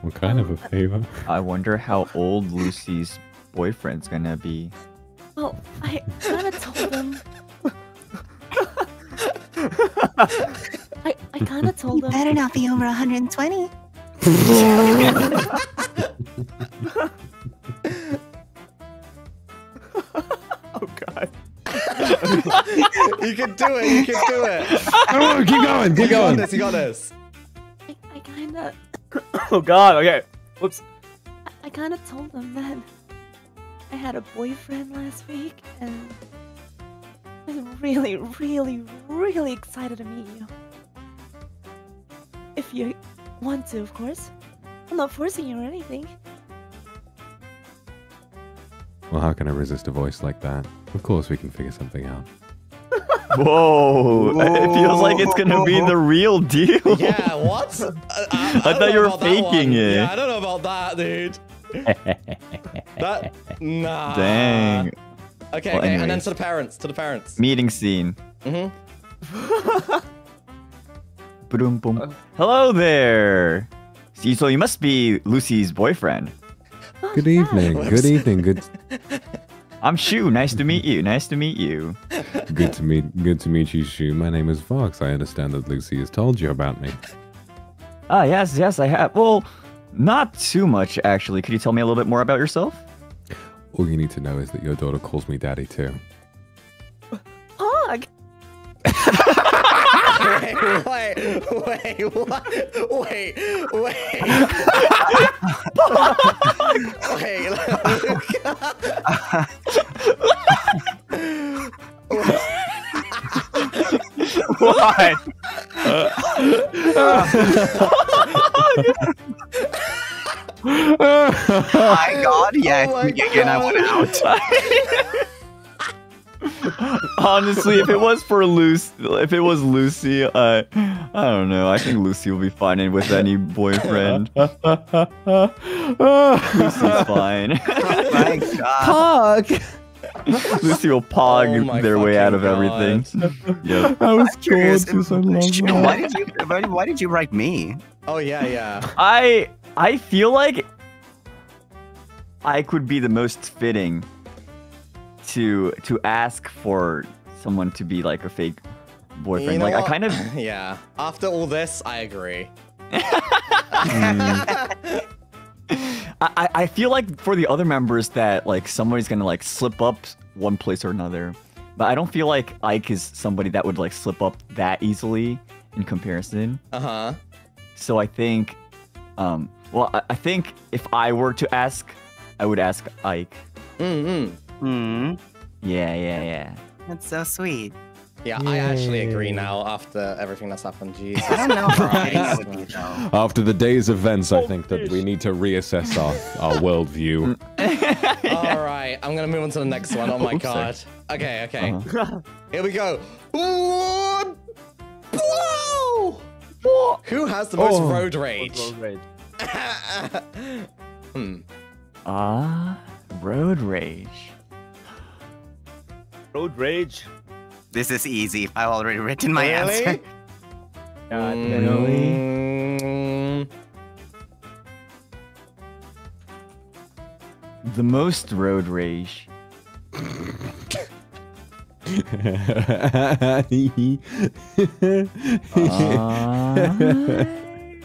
what kind of a favor? I wonder how old Lucy's boyfriend's gonna be. Well, I kinda told him. I, I kind of told him. Better not be over one hundred twenty. Oh god! You can do it. You can do it. Oh, keep going. Keep you going. Got this, you got this. I, I kind of. Oh god. Okay. Whoops. I, I kind of told him that I had a boyfriend last week, and I was really, really, really excited to meet you. If you want to, of course. I'm not forcing you or anything. Well, how can I resist a voice like that? Of course we can figure something out. Whoa. Whoa. It feels like it's going to be the real deal. Yeah, what? I, I, I, I thought you were faking it. Yeah, I don't know about that, dude. That, nah. Dang. Okay, well, okay, anyways. And then to the parents, to the parents. Meeting scene. Mm-hmm. Boom, boom. Uh, Hello there. See, so you must be Lucy's boyfriend. Oh, good evening. Good evening. Good. I'm Shu. Nice to meet you. Nice to meet you. Good to meet. Good to meet you, Shu. My name is Vox. I understand that Lucy has told you about me. Ah, yes, yes, I have. Well, Not too much, actually. Could you tell me a little bit more about yourself? All you need to know is that your daughter calls me daddy, too. Hog! Wait, wait, wait, what? Wait, wait. Wait, look. What? My God, yeah, oh again, I want out. Honestly, if it was for Lucy, if it was Lucy, uh, I don't know. I think Lucy will be fine with any boyfriend. Lucy's fine. Oh my God. Pog. Lucy will pog oh their way out of God. everything. Yep. I was curious. If, I why did you? Why did you write me? Oh yeah, yeah. I I feel like I could be the most fitting to to ask for someone to be like a fake boyfriend. You know like what? I kind of yeah. After all this, I agree. mm. I I feel like for the other members that like somebody's gonna like slip up one place or another, but I don't feel like Ike is somebody that would like slip up that easily in comparison. Uh huh. So I think, um, well, I, I think if I were to ask, I would ask Ike. Mm hmm. Hmm. Yeah, yeah, yeah. That's so sweet. Yeah, Yay. I actually agree now after everything that's happened. Jesus. I don't know. Christ. After the day's events, oh, I think fish. that we need to reassess our, our worldview. All right, I'm going to move on to the next one. Oh my Oops, God. Sorry. Okay, okay. Uh-huh. Here we go. Who has the most oh, road rage? Road rage. hmm. Ah, road rage. Road rage. This is easy. I've already written my really? answer. God, really? Mm. The most road rage. uh...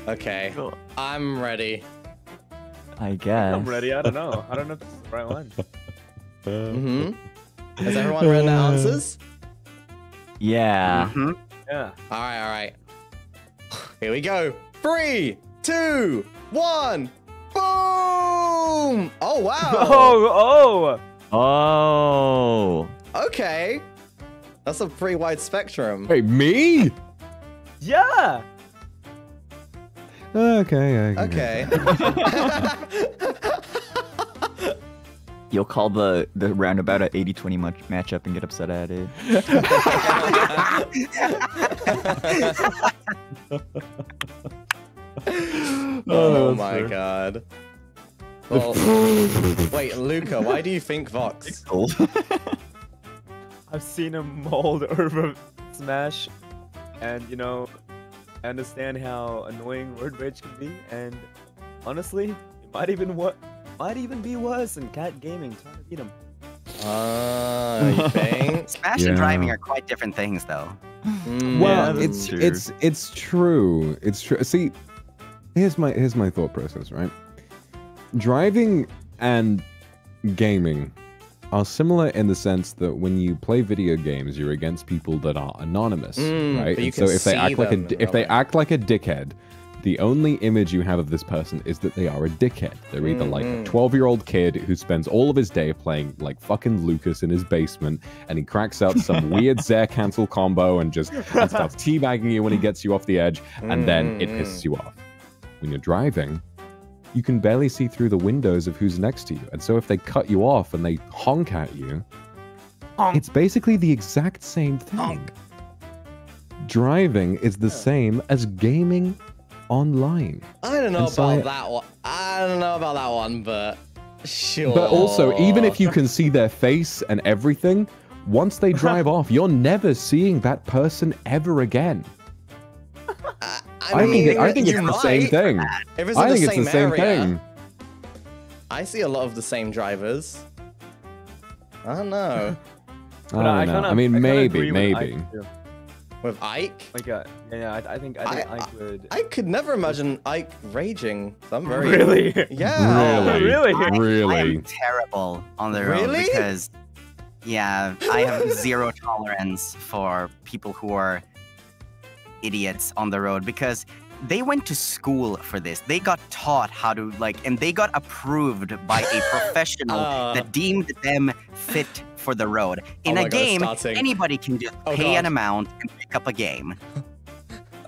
Okay, I'm ready. I guess. I'm ready. I don't know. I don't know if this is the right one. Mm-hmm. Has everyone read their answers? Yeah. Mm-hmm. Yeah. All right, all right. Here we go. Three, two, one. Boom! Oh, wow. Oh, oh. Oh. Okay. That's a pretty wide spectrum. Wait, me? Yeah. Okay. Okay. You'll call the, the roundabout at eighty twenty match matchup and get upset at it. oh, oh my fair. God. Well, wait, Luca, why do you think Vox? I've seen a mold over Smash, and you know, I understand how annoying word rage can be, and honestly, it might even what. Might even be worse than cat gaming, trying to beat him. Uh, you think? Smash yeah. and driving are quite different things, though. Mm, well, yeah, it's true. it's it's true. It's true. See, here's my here's my thought process. Right, driving and gaming are similar in the sense that when you play video games, you're against people that are anonymous, mm, right? And so if they act like a if they act like a dickhead. The only image you have of this person is that they are a dickhead. They're either like a twelve-year-old kid who spends all of his day playing like fucking Lucas in his basement, and he cracks out some weird Zare cancel combo and just and starts teabagging you when he gets you off the edge, and then it pisses you off. When you're driving, you can barely see through the windows of who's next to you, and so if they cut you off and they honk at you, honk. It's basically the exact same thing. Honk. Driving is the same as gaming. Online. I don't know so about I, that one. I don't know about that one, but sure. But also, even if you can see their face and everything, once they drive off, you're never seeing that person ever again. I, I mean, think, it, I think it's the same thing. If it's I think it's the same area, thing. I see a lot of the same drivers. I don't know. I don't know. I, kinda, I mean, I maybe, maybe. with Ike. Like, uh, yeah, I, I think I, think I, Ike would. I could never imagine Ike raging. So I'm very really, yeah, really, really, really. I am terrible on the road really? because, yeah, I have zero tolerance for people who are idiots on the road because they went to school for this. They got taught how to like, and they got approved by a professional uh. that deemed them fit for the road. In oh a God, game, anybody can just oh pay God. an amount and pick up a game.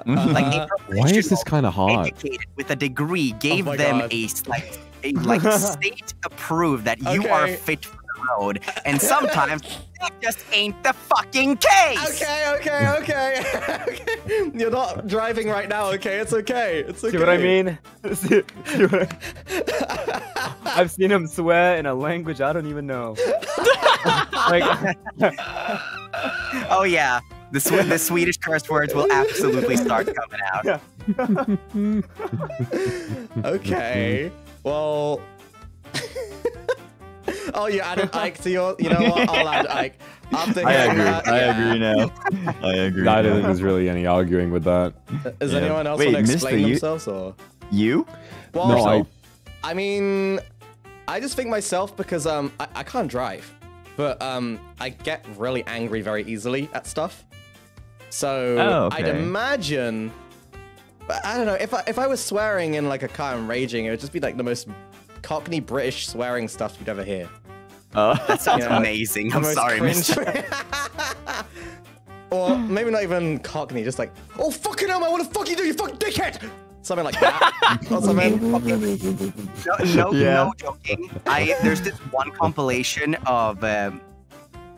Uh, like a why is this kind of hard? Educated with a degree gave oh them God. a like, a, like state approved that okay. you are fit for the road, and sometimes that just ain't the fucking case. Okay, okay, okay. okay. You're not driving right now. Okay, it's okay. It's okay. See what I mean? See, see what I... I've seen him swear in a language I don't even know. Like, oh yeah, the, sw the Swedish curse words will absolutely start coming out. Yeah. Okay, well, oh, you added Ike to your, you know what, I'll add Ike. I'm thinking, I agree, uh, I yeah. agree now. I agree I don't think there's really any arguing with that. Is yeah. anyone else Wait, want to explain Mister, themselves? You? Or? You? Well, no, I... I mean, I just think myself because um, I, I can't drive. But um, I get really angry very easily at stuff. So oh, okay. I'd imagine, but I don't know, if I, if I was swearing in like a car and raging, it would just be like the most Cockney British swearing stuff you'd ever hear. Oh, that sounds you know, amazing. Like, I'm sorry, mister. Or maybe not even Cockney, just like, oh, fucking hell, man, what the fuck you do, you fucking dickhead? Something like that. Or something. No, no, yeah. no joking. I, there's this one compilation of um,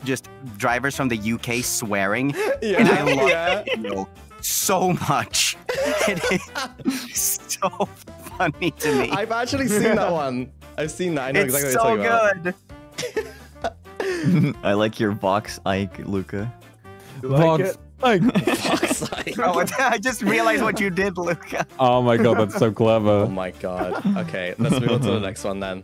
just drivers from the U K swearing, yeah. and I love yeah. it so much. It is so funny to me. I've actually seen that one. I've seen that. I know it's exactly so what you're talking about. I like your Vox Ike, Luca. You like Vox. Like, Vox Ike. Oh, I just realized what you did, Luca. Oh my god, that's so clever. Oh my god. Okay, let's move on to the next one then.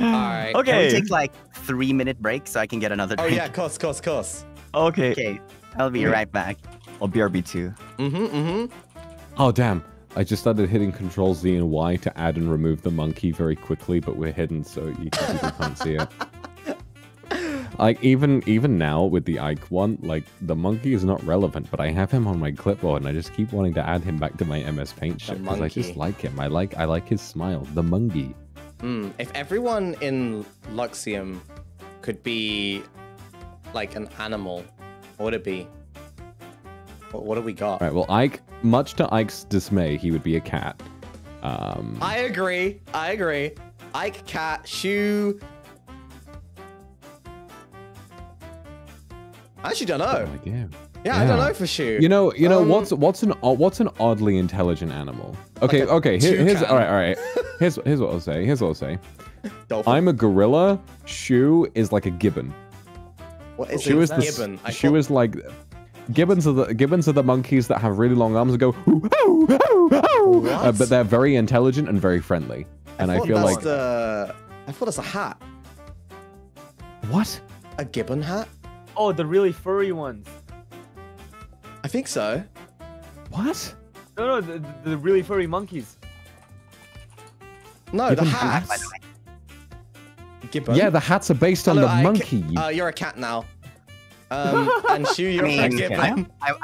Alright. Okay. Can we take like three minute break so I can get another drink? Oh yeah, course, course, course. Okay. Okay, I'll be yeah. right back. I'll B R B too. Mm-hmm, mm-hmm. Oh damn. I just started hitting Control Z and Y to add and remove the monkey very quickly, but we're hidden so you can't see it. Like, even even now with the Ike one, like, the monkey is not relevant, but I have him on my clipboard, and I just keep wanting to add him back to my M S Paint shit, because I just like him. I like I like his smile. The monkey. Mm, if everyone in Luxiem could be, like, an animal, what would it be? What, what have we got? All right, well, Ike, much to Ike's dismay, he would be a cat. Um, I agree. I agree. Ike, cat, shoe... I actually don't know. Oh, yeah. yeah, I yeah. don't know for sure. You know, you know um, what's what's an what's an oddly intelligent animal? Okay, like okay. Here, here's all right, all right. Here's here's what I'll say. Here's what I'll say. Dolphin. I'm a gorilla. Shu is like a gibbon. What is, Shu is the, gibbon? I Shu is like gibbons are the gibbons are the monkeys that have really long arms and go. Ooh, ooh, ooh, ooh. Uh, but they're very intelligent and very friendly. And I, I feel that's like the, I thought it's a hat. What? A gibbon hat? Oh, the really furry ones. I think so. What? No, no, the, the really furry monkeys. No, gibbon the hats. Gibbon. Yeah, the hats are based Hello, on the I monkey. Uh, you're a cat now. Um, and Shu, you're I mean, a gibbon. I, I,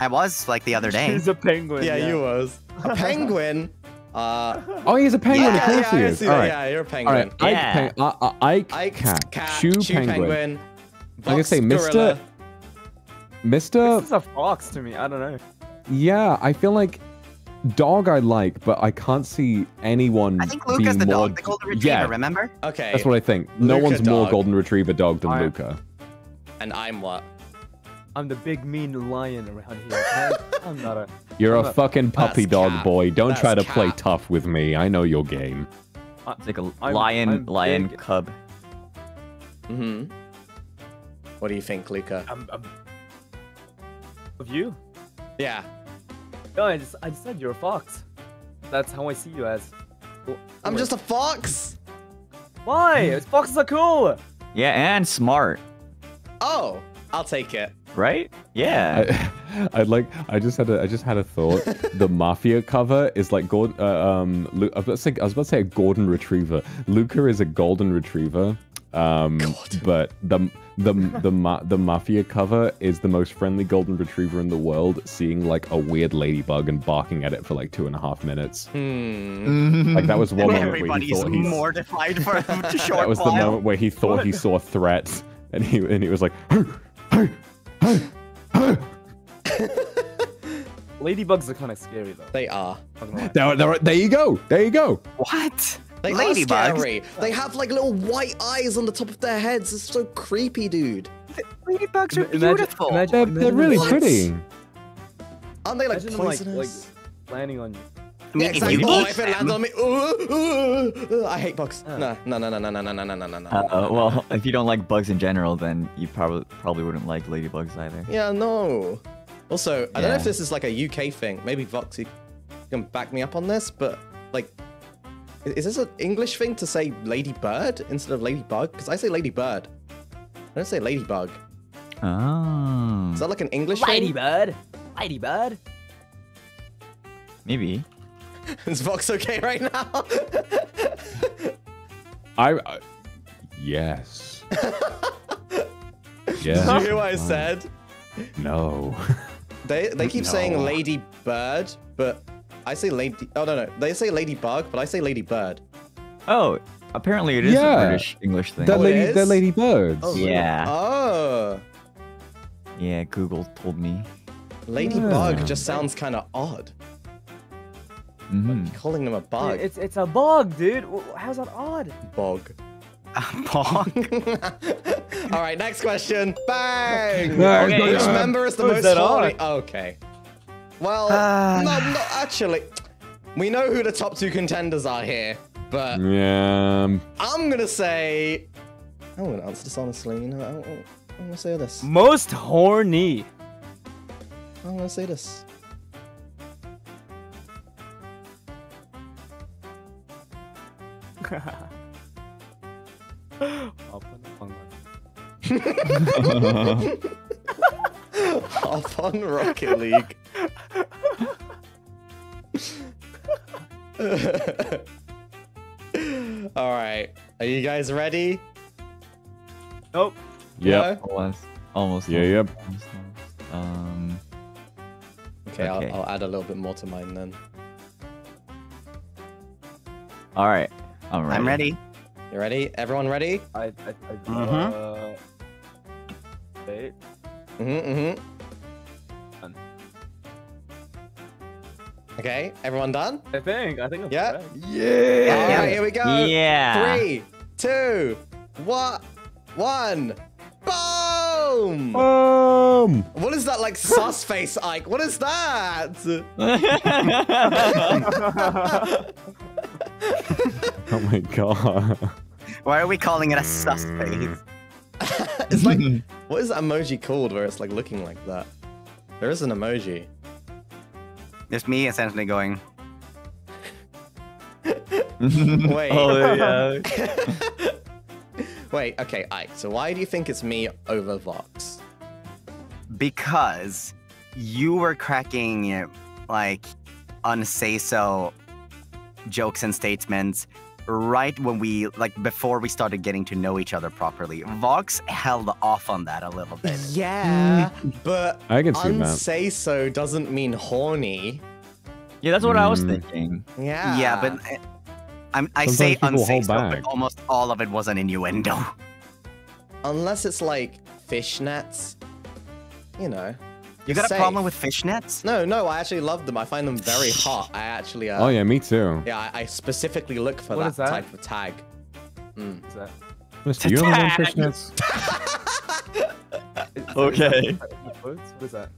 I, was, I was like the other day. He's a penguin. Yeah, yeah. you was. A penguin? Uh, oh, he's a penguin. Yeah, of course yeah, he is. All right. Yeah, you're a penguin. All right. yeah. Ike, pen uh, uh, Ike, Ike cat, cat, Shu penguin. penguin. I'm gonna say Mister Mister This is a fox to me. I don't know. Yeah, I feel like dog I like, but I can't see anyone. I think Luca's the more... dog, the golden retriever. Yeah. Remember? Okay. That's what I think. No Luca one's dog. more golden retriever dog than I'm... Luca. And I'm what? I'm the big mean lion around here. I'm not a. You're I'm a not... fucking puppy That's dog cat. boy. Don't That's try to cat. play tough with me. I know your game. It's like a I'm, lion, I'm lion big. cub. Mm-hmm. What do you think, Luca? Um, um, of you? Yeah. No, I just, I just said you're a fox. That's how I see you as. Cool. I'm just a fox? Why? Foxes are cool! Yeah, and smart. Oh, I'll take it. right? Yeah. I, I'd like. I just had. A, I just had a thought. The Mafia cover is like Gordon. Uh, um, Lu I was about to say. I was about to say a golden retriever. Luca is a golden retriever. Um, God. But the the the ma the Mafia cover is the most friendly golden retriever in the world, seeing like a weird ladybug and barking at it for like two and a half minutes. Mm. Like that was one moment where he thought he's mortified for a short That was while. The moment where he thought what? he saw threats, and he and he was like. Ladybugs are kind of scary though. They are. They're, they're, there you go. There you go. What? They Ladybugs. Are scary. They have like little white eyes on the top of their heads. It's so creepy, dude. The ladybugs are imagine, beautiful. Imagine, they're, they're really what? pretty. Aren't they like poisonous? Them, like, like landing on you. Yeah, exactly. Oh, if it lands on me, ooh, ooh, ooh, I hate bugs. Oh. No, no, no, no, no, no, no, no, no, no, no, no. Uh, well, if you don't like bugs in general, then you probably probably wouldn't like ladybugs either. Yeah, no. Also, yeah. I don't know if this is like a U K thing. Maybe Vox, you can back me up on this, but like, is this an English thing to say ladybird instead of ladybug? Because I say ladybird. I don't say ladybug. Oh. Is that like an English ladybird? thing? Ladybird. Ladybird. Maybe. Is Vox okay right now? I uh, yes. Yeah. Do you hear what I said? No. They they keep no. saying lady bird, but I say lady. Oh no no, they say ladybug, but I say lady bird. Oh, apparently it is yeah. a British English thing. They're, oh, lady, they're lady birds. Oh, yeah. Oh. Yeah, Google told me. Ladybug yeah. just sounds kind of odd. Mm-hmm. Like calling them a bug. Dude, it's it's a bog, dude. How's that odd? Bog. A bog. All right, next question. Bang. No, okay. Which yeah. member is the Who's most horny? Okay. Well, uh, no, no, actually, we know who the top two contenders are here, but yeah, I'm gonna say. I wouldn't answer this honestly. You know, I don't, I'm gonna say this. Most horny. I'm gonna say this. Hop on Rocket League. All right, are you guys ready? Nope. Yeah. No? Almost. Almost. Yeah. Yep. Yeah. Um. Okay, okay. I'll, I'll add a little bit more to mine then. All right. I'm ready. I'm ready. You ready? Everyone ready? I, I, I do, uh, wait. Mm-hmm, mm-hmm. Done. Okay, everyone done? I think, I think I'm yeah. Correct. Yeah! All right, here we go. Yeah. Three, two, one, one. Boom! Boom! What is that, like, sus face, Ike? What is that? Oh my god. Why are we calling it a sus face? It's like, what is that emoji called where it's like looking like that? There is an emoji. It's me essentially going. Wait. Oh, yeah. Wait, okay, Ike, so why do you think it's me over Vox? Because you were cracking, like, unsay-so jokes and statements right when we, like, before we started getting to know each other properly. Vox held off on that a little bit. Yeah, but I can see unsay-so that. Doesn't mean horny. Yeah, that's what mm. I was thinking. Yeah. Yeah, but I, I say unsay-so, but almost all of it was an innuendo. Unless it's, like, fishnets, you know. You got a safe. problem with fishnets? No, no, I actually love them. I find them very hot. I actually. Uh, oh yeah, me too. Yeah, I, I specifically look for that, that type of tag. Mm. What's that? Mister, you only want fishnets? Okay. What's that?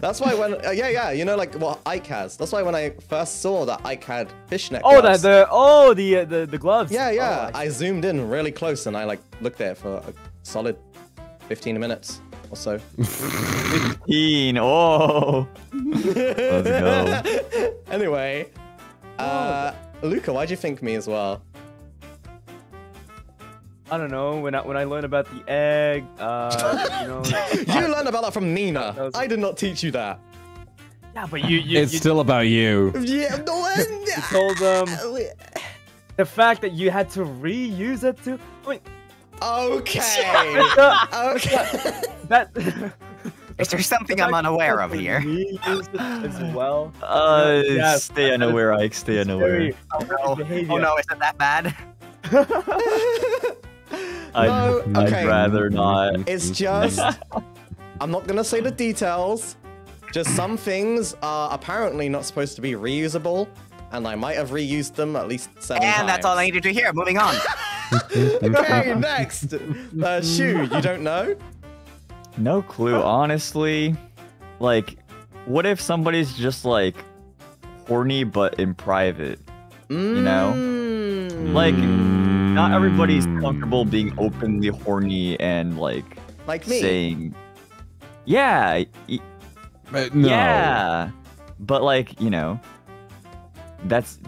That's why when uh, yeah yeah you know like what Ike has. That's why when I first saw that Ike had fishnet. Oh gloves, that the oh the uh, the the gloves. Yeah yeah. Oh, I, I zoomed in really close and I like looked there for a solid fifteen minutes. So fifteen. Oh. Let's go. Anyway, uh, Luca, why'd you think me as well? I don't know, when I, when I learned about the egg, uh, you know... You learned about that from Nina. That was... I did not teach you that. Yeah, but you... you it's you... still about you. Yeah, no one... You told them... The fact that you had to reuse it to... I mean... Okay. Okay. That... Is there something I'm unaware of here? As well. Uh, yeah, stay unaware, Ike. Stay unaware. Oh no. oh no, isn't that bad? I'd, no, okay. I'd rather not. It's just... I'm not gonna say the details. Just some things are apparently not supposed to be reusable, and I might have reused them at least seven and times. And that's all I need to do here. Moving on. Okay, next. Uh, Shu, you don't know? No clue, honestly. Like, what if somebody's just like horny but in private? Mm. You know, like not everybody's comfortable being openly horny and like like me saying, yeah, e but no. yeah. But like, you know, that's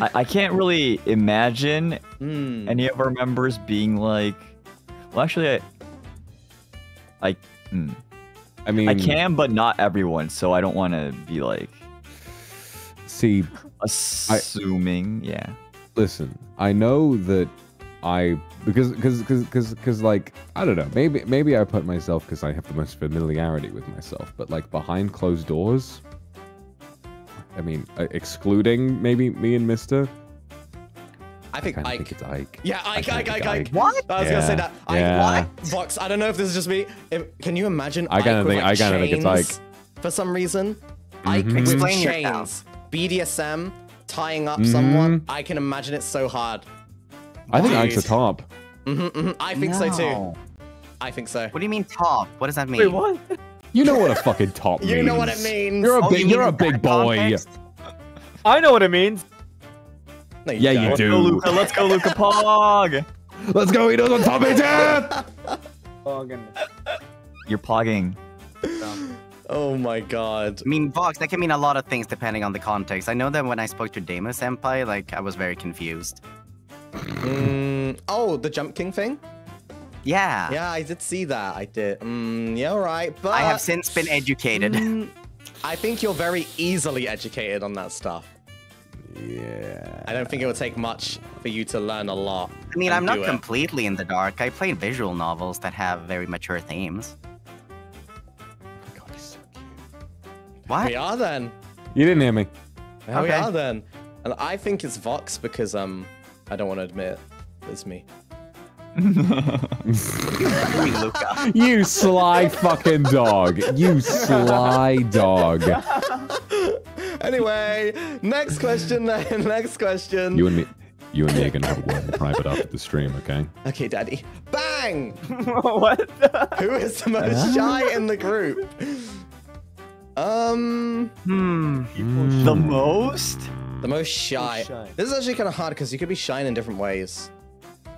I, I can't really imagine mm. any of our members being like, well, actually, I. I, mm. I mean, I can, but not everyone. So I don't want to be like, see, assuming, I, yeah. Listen, I know that I because because because because like I don't know. Maybe maybe I put myself because I have the most familiarity with myself. But like behind closed doors, I mean, excluding maybe me and Mister. I think, I Ike. think it's Ike. Yeah, Ike, Ike, Ike, Ike, Ike. What? I was yeah. gonna say that. Ike, yeah. What? Vox, I don't know if this is just me. If, can you imagine I Ike kinda think, like I kinda think it's Ike. For some reason? Mm-hmm. Ike with Explain chains, B D S M, tying up mm-hmm. someone. I can imagine it so hard. I Dude. think Ike's a top. Mm-hmm, mm-hmm. I think no. so too. I think so. What do you mean top? What does that mean? Wait, what? You know what a fucking top means. You know what it means. You're a oh, big, you you're a big boy. Context? I know what it means. No, you yeah, don't. you Let's do. Go, Luca. Let's go, Luca Pog. Let's go. He doesn't top me down. You're pogging. Oh my god. I mean, Vox, that can mean a lot of things depending on the context. I know that when I spoke to Damus Empire, like, I was very confused. Mm, oh, the Jump King thing? Yeah. Yeah, I did see that. I did. Mm, yeah, all right. But I have since been educated. Mm, I think you're very easily educated on that stuff. Yeah. I don't think it would take much for you to learn a lot. I mean, I'm not it. completely in the dark. I play visual novels that have very mature themes. Oh my god, he's so cute. What? We are then. You didn't hear me. Okay. We are then. And I think it's Vox because um, I don't want to admit it. It's me. You sly fucking dog. You sly dog. Anyway, next question then. Next question. You and me, you and me are gonna have a word in private after the stream, okay? Okay, Daddy. Bang! What? Who is the most shy in the group? Um. Hmm. The most? The most shy. shy. This is actually kind of hard because you could be shy in different ways.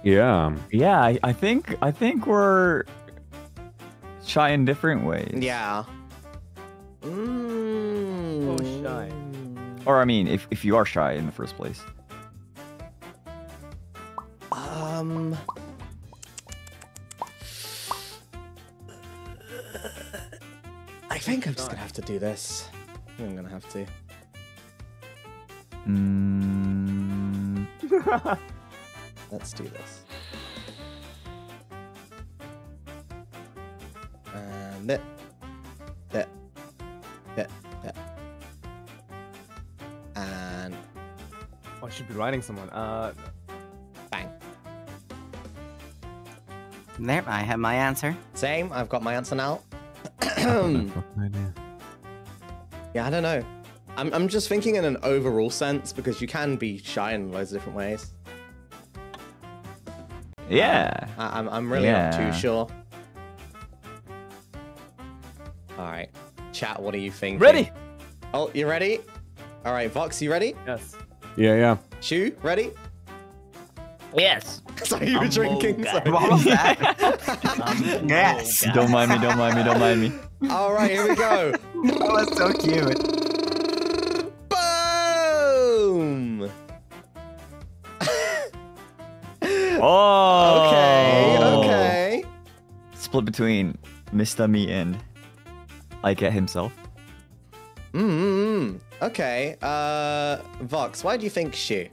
Yeah. Yeah, I, I think I think we're shy in different ways. Yeah. Mm. Oh, shy. Or I mean, if if you are shy in the first place. Um. I think I'm just gonna have to do this. I think I'm gonna have to. Mm. Let's do this. And that, that, that, that, and. Oh, I should be writing someone. Uh, bang. There, I have my answer. Same. I've got my answer now. Yeah, I don't know. I'm, I'm just thinking in an overall sense because you can be shy in loads of different ways. Yeah. Um, I, I'm, I'm really yeah. not too sure. All right. Chat, what do you think? Ready. Oh, you ready? All right, Vox, you ready? Yes. Yeah, yeah. Shu, ready? Yes. So you were drinking. Sorry. What was that? Yes. Don't mind me, don't mind me, don't mind me. All right, here we go. Oh, that's so cute. Boom. Oh, okay. split between Mysta Me and Ike himself. Mm-hmm. Okay. Uh, Vox, why do you think Shu?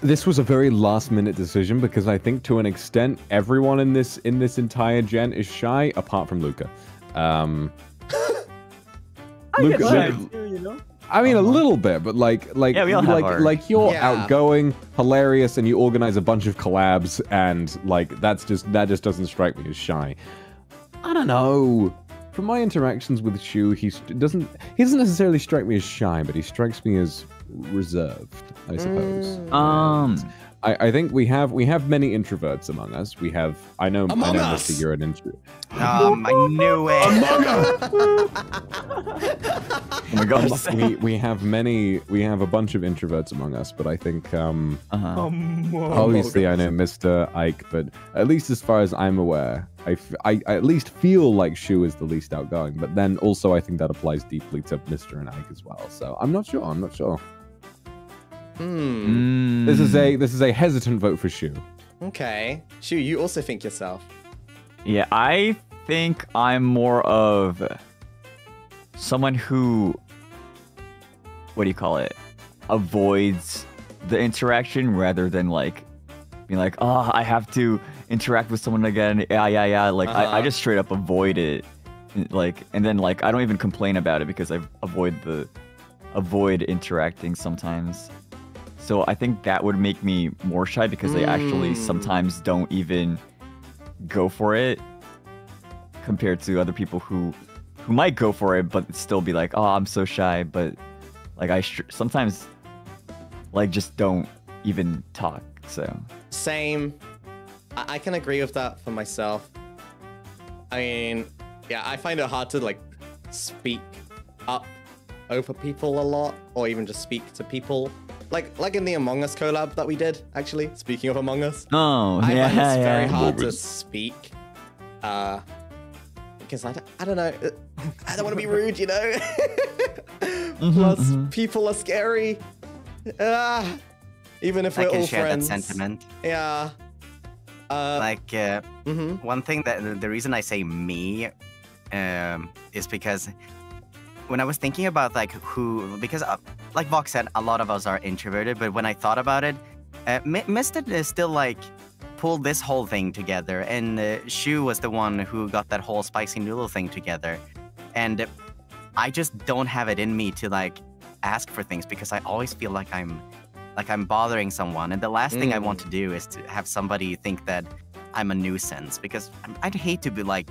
This was a very last-minute decision because I think, to an extent, everyone in this in this entire gen is shy, apart from Luca. Um, I Luca, Luca too, you know? I mean, uh-huh. a little bit, but like, like, yeah, like, our... like you're yeah. outgoing, hilarious, and you organize a bunch of collabs, and like, that's just that just doesn't strike me as shy. I don't know. From my interactions with Shu, he doesn't he doesn't necessarily strike me as shy, but he strikes me as reserved, I suppose. Mm. Um, I, I think we have we have many introverts among us. We have I know among I know us. Mister You're an introvert. Um, I knew it. Among us. Oh my gosh. We we have many we have a bunch of introverts among us, but I think um uh-huh. um, obviously I know Mister Ike, but at least as far as I'm aware. I, f I, I at least feel like Shu is the least outgoing, but then also I think that applies deeply to Mister and Ike as well. So I'm not sure. I'm not sure. Mm. This is a this is a hesitant vote for Shu. Okay, Shu, you also think yourself? Yeah, I think I'm more of someone who, what do you call it, avoids the interaction rather than like being like, oh, I have to interact with someone again, yeah, yeah, yeah. Like, uh-huh. I, I just straight up avoid it. Like, and then, like, I don't even complain about it because I avoid the... avoid interacting sometimes. So I think that would make me more shy because mm. I actually sometimes don't even go for it compared to other people who... who might go for it but still be like, oh, I'm so shy, but... like, I sh sometimes... like, just don't even talk, so... Same. I can agree with that for myself. I mean, yeah, I find it hard to like speak up over people a lot, or even just speak to people. Like, like in the Among Us collab that we did, actually. Speaking of Among Us, oh, I yeah, find it's yeah, very yeah. hard to speak, uh, because I don't, I don't know, I don't want to be rude, you know. mm-hmm, Plus, mm-hmm. people are scary. Ah, even if I we're can all share friends. That sentiment. Yeah. Uh, like uh, mm-hmm. one thing that the reason I say me um, is because when I was thinking about like who, because uh, like Vox said, a lot of us are introverted, but when I thought about it, uh, Mister still like pulled this whole thing together, and uh, Shu was the one who got that whole spicy noodle thing together, and I just don't have it in me to like ask for things because I always feel like I'm Like I'm bothering someone, and the last mm. thing I want to do is to have somebody think that I'm a nuisance, because I'd hate to be like,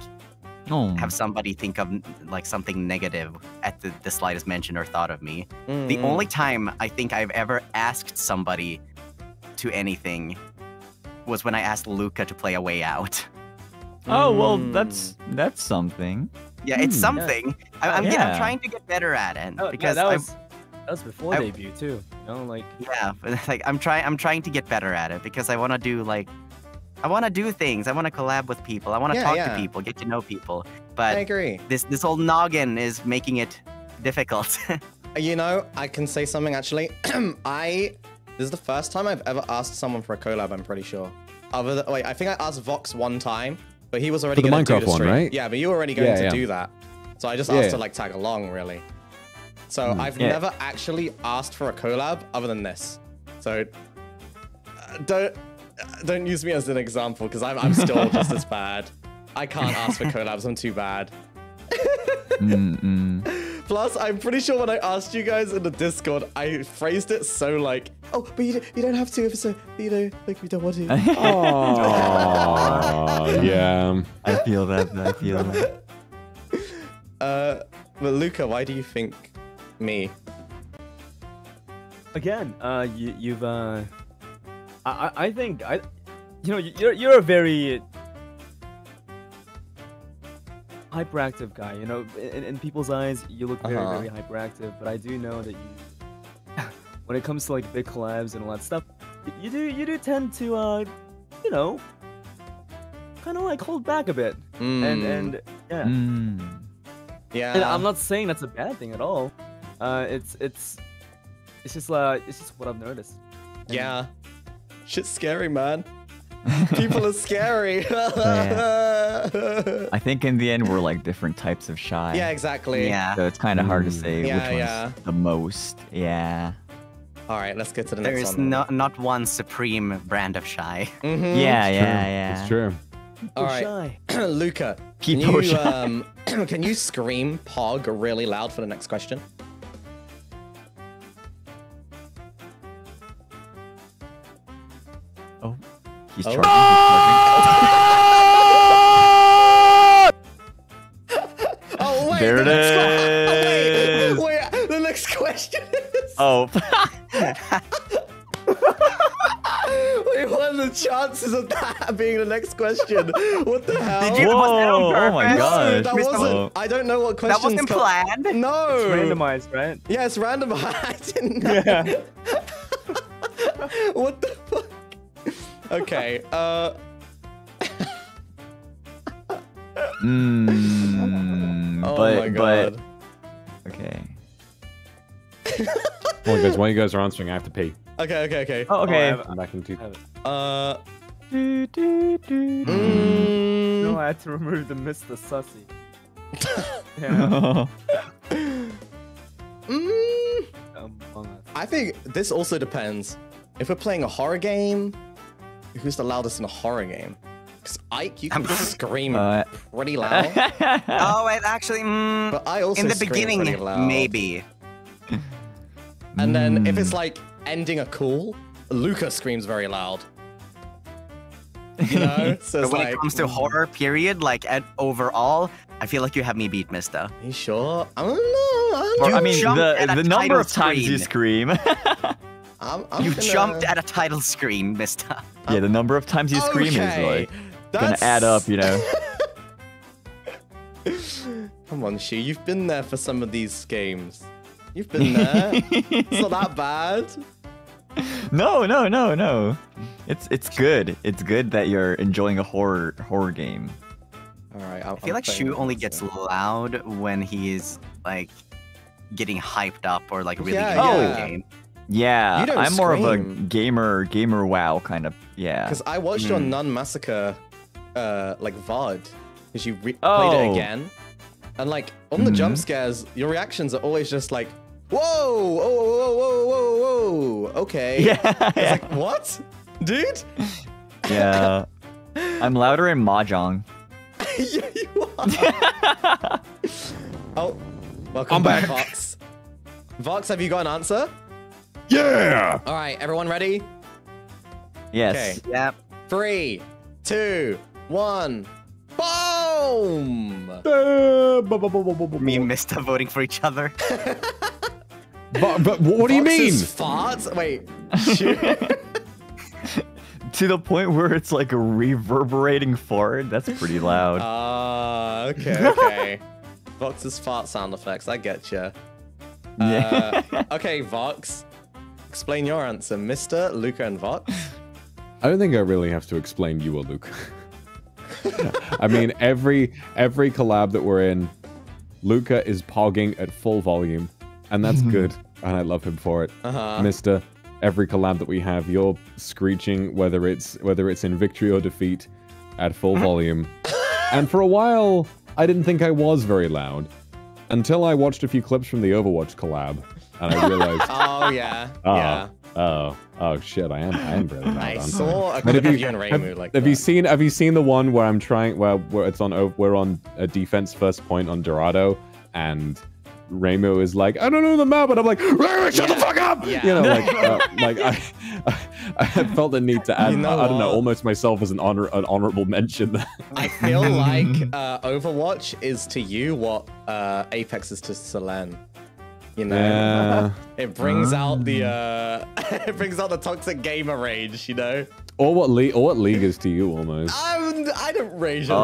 oh. have somebody think of like something negative at the, the slightest mention or thought of me. Mm. The only time I think I've ever asked somebody to anything was when I asked Luca to play A Way Out. Oh, mm. well, that's that's something. Yeah, it's mm, something. Yeah. I, I'm, yeah. Yeah, I'm trying to get better at it oh, because yeah, that was... I'm. That was before I, debut too. You know, like yeah, like I'm trying. I'm trying to get better at it because I want to do like, I want to do things. I want to collab with people. I want to yeah, talk yeah. to people, get to know people. But I agree. This this whole noggin is making it difficult. You know, I can say something actually. I this is the first time I've ever asked someone for a collab. I'm pretty sure. Other than, wait, I think I asked Vox one time, but he was already for the going Minecraft to do the stream. One, right? Yeah, but you were already going yeah, to yeah. do that. So I just asked yeah. to like tag along, really. So mm, I've yeah. never actually asked for a collab other than this. So uh, don't uh, don't use me as an example because I'm, I'm still just as bad. I can't ask for collabs. I'm too bad. mm -mm. Plus, I'm pretty sure when I asked you guys in the Discord, I phrased it so like, oh, but you, you don't have to if it's a, you know, like we don't want to. Oh, yeah. I feel that. I feel that. Uh, but Luca, why do you think me again? Uh, you, you've uh, I, I think I, you know, you're you're a very hyperactive guy. You know, in, in people's eyes, you look very uh-huh. very hyperactive. But I do know that you, when it comes to like big collabs and all that stuff, you do you do tend to uh, you know, kind of like hold back a bit. Mm. And and yeah, mm. yeah. And I'm not saying that's a bad thing at all. Uh, it's it's it's just uh, it's just what I've noticed. And yeah, shit's scary, man. People are scary. Yeah. I think in the end we're like different types of shy. Yeah, exactly. Yeah. So it's kind of hard to say yeah, which one's yeah. the most. Yeah. All right, let's get to the there next one. There is not not one supreme brand of shy. Mm-hmm. Yeah, it's yeah, true. yeah. It's true. All right, Luca, can you, um, can you scream Pog really loud for the next question? Oh, he's oh. charging. Oh! oh wait, there the it is. Oh, wait, wait, the next question is. Oh. Wait, what are the chances of that being the next question? What the hell? Did you Whoa, was that on purpose? Oh my god. That wasn't, I don't know what questions. That wasn't come. planned? No. It's randomized, right? Yeah, it's randomized. I didn't know. Yeah. What the fuck? Okay, uh... mm, oh but, my god. But... Okay. Well, guys, while you guys are answering, I have to pee. Okay, okay, okay. Oh, okay. Oh, I'm back in two. Uh. Do, do, do. Mm. No, I had to remove the Mister Sussy. Yeah. mm. I think this also depends. If we're playing a horror game, who's the loudest in a horror game? Because Ike, you can scream uh, pretty loud. Oh, wait, actually, mm, but I also in the beginning, maybe. And then mm. if it's like. Ending a call, Luca screams very loud. You know? So but when like, it comes to horror, period, like at overall, I feel like you have me beat, Mister. Are you sure? I don't know. I, don't know. I mean, the, the number of times screen. you scream. I'm, I'm you gonna... jumped at a title screen, Mister. Yeah, the number of times you okay. scream is like That's... gonna add up, you know. Come on, Shu, you've been there for some of these games. You've been there. It's not that bad. No, no, no, no. It's it's good. It's good that you're enjoying a horror horror game. All right. I feel like Shu only gets loud when he's like getting hyped up or like really yeah, into yeah. the game. Yeah, I'm scream. more of a gamer gamer wow kind of. Yeah. Because I watched mm. your Nun Massacre uh, like V O D because you re oh. played it again. And like on the mm-hmm. jump scares, your reactions are always just like, "Whoa, whoa, whoa, whoa, whoa, whoa, okay." Yeah, it's yeah. like what, dude? Yeah, I'm louder in Mahjong. Yeah, you are. Oh, welcome I'm back, back, Vox. Vox, have you got an answer? Yeah. All right, everyone ready? Yes. Okay. Yep. Three, two, one. Boom! Uh, Me and Mister voting for each other. but, but what do Fox's you mean? Farts? Wait. To the point where it's like a reverberating fart. That's pretty loud. Ah, uh, okay, okay. Vox's fart sound effects. I get you. Uh, okay, Vox. Explain your answer, Mister, Luca, and Vox. I don't think I really have to explain you or Luca. I mean, every every collab that we're in, Luca is pogging at full volume, and that's good, and I love him for it. Uh-huh. Mister, every collab that we have, you're screeching whether it's whether it's in victory or defeat at full volume. And for a while, I didn't think I was very loud until I watched a few clips from the Overwatch collab, and I realized, oh yeah, oh, yeah. Oh, oh shit! I am, I am really loud. I saw a clip of you and Reimu like that. Have you seen? Have you seen the one where I'm trying? Where, where it's on? We're on a defense first point on Dorado, and Reimu is like, I don't know the map, but I'm like, Reimu, shut yeah. the fuck up! Yeah. You know, like, uh, like I, I felt the need to add, you know I, I don't know, almost myself as an honor, an honorable mention. I feel like uh, Overwatch is to you what uh, Apex is to Selene. You know, yeah. it brings um. out the uh, it brings out the toxic gamer rage, you know. Or what league? Or what league is to you, almost. I'm, I don't rage on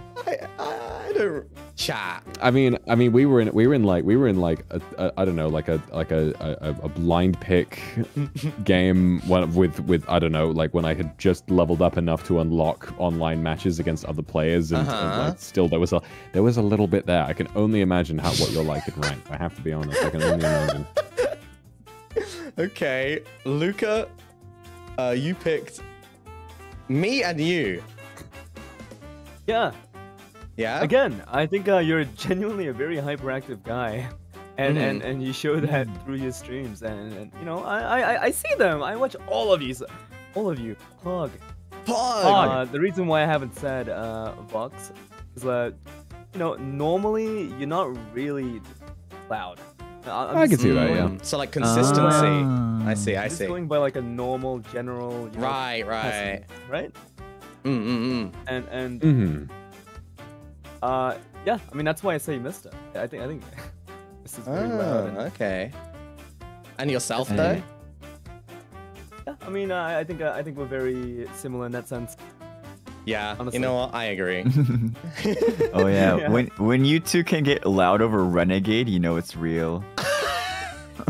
uh, league. I don't, league. I, I, I don't chat. I mean, I mean, we were in, we were in like, we were in like, a, a, I don't know, like a, like a, a, a blind pick game with, with, I don't know, like when I had just leveled up enough to unlock online matches against other players, and, uh-huh. and like, still there was a, there was a little bit there. I can only imagine how what you're like in rank. I have to be honest. I can only imagine. Okay, Luca, uh, you picked me and you. Yeah. Yeah. Again, I think uh, you're genuinely a very hyperactive guy, and mm. and and you show that through your streams, and, and you know, I I I see them. I watch all of you, all of you. Pog. Pog. Uh, the reason why I haven't said uh, Vox is that, you know, normally you're not really loud. I'm I can see that, yeah. So like consistency. Ah. I see, I see. Just going by like a normal general. You know, right, right, person, right. Mm, mm, mm. And and. Mm-hmm. Uh, yeah, I mean that's why I say Mysta. I think I think this is very well. Oh, okay. And yourself hey. though? Yeah, I mean I, I think I think we're very similar in that sense. Yeah, honestly. You know what? I agree. Oh yeah. yeah, when when you two can get loud over Renegade, you know it's real.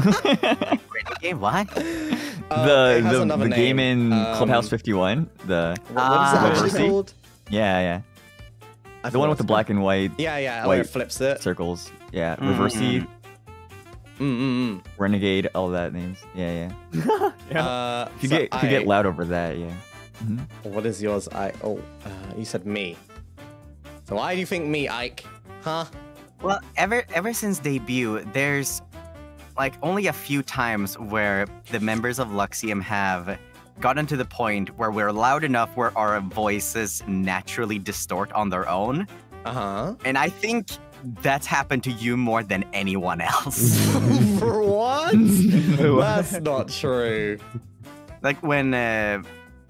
Renegade, what? Uh, the the, the game in um, Clubhouse fifty-one. The what, what is it actually Oversea? called? Yeah, yeah. I the one with the black and white. Yeah, yeah. White it flips it. Circles. Yeah. Mm. Reverse-y. Mm-mm-mm. Renegade. All that names. Yeah, yeah. yeah. Uh, if you so get, I... if you get loud over that. Yeah. Mm-hmm. What is yours? I. Oh, uh, you said me. So why do you think me, Ike? Huh? Well, ever ever since debut, there's like only a few times where the members of Luxiem have gotten to the point where we're loud enough where our voices naturally distort on their own. Uh-huh. And I think that's happened to you more than anyone else. For what? That's not true. Like when uh,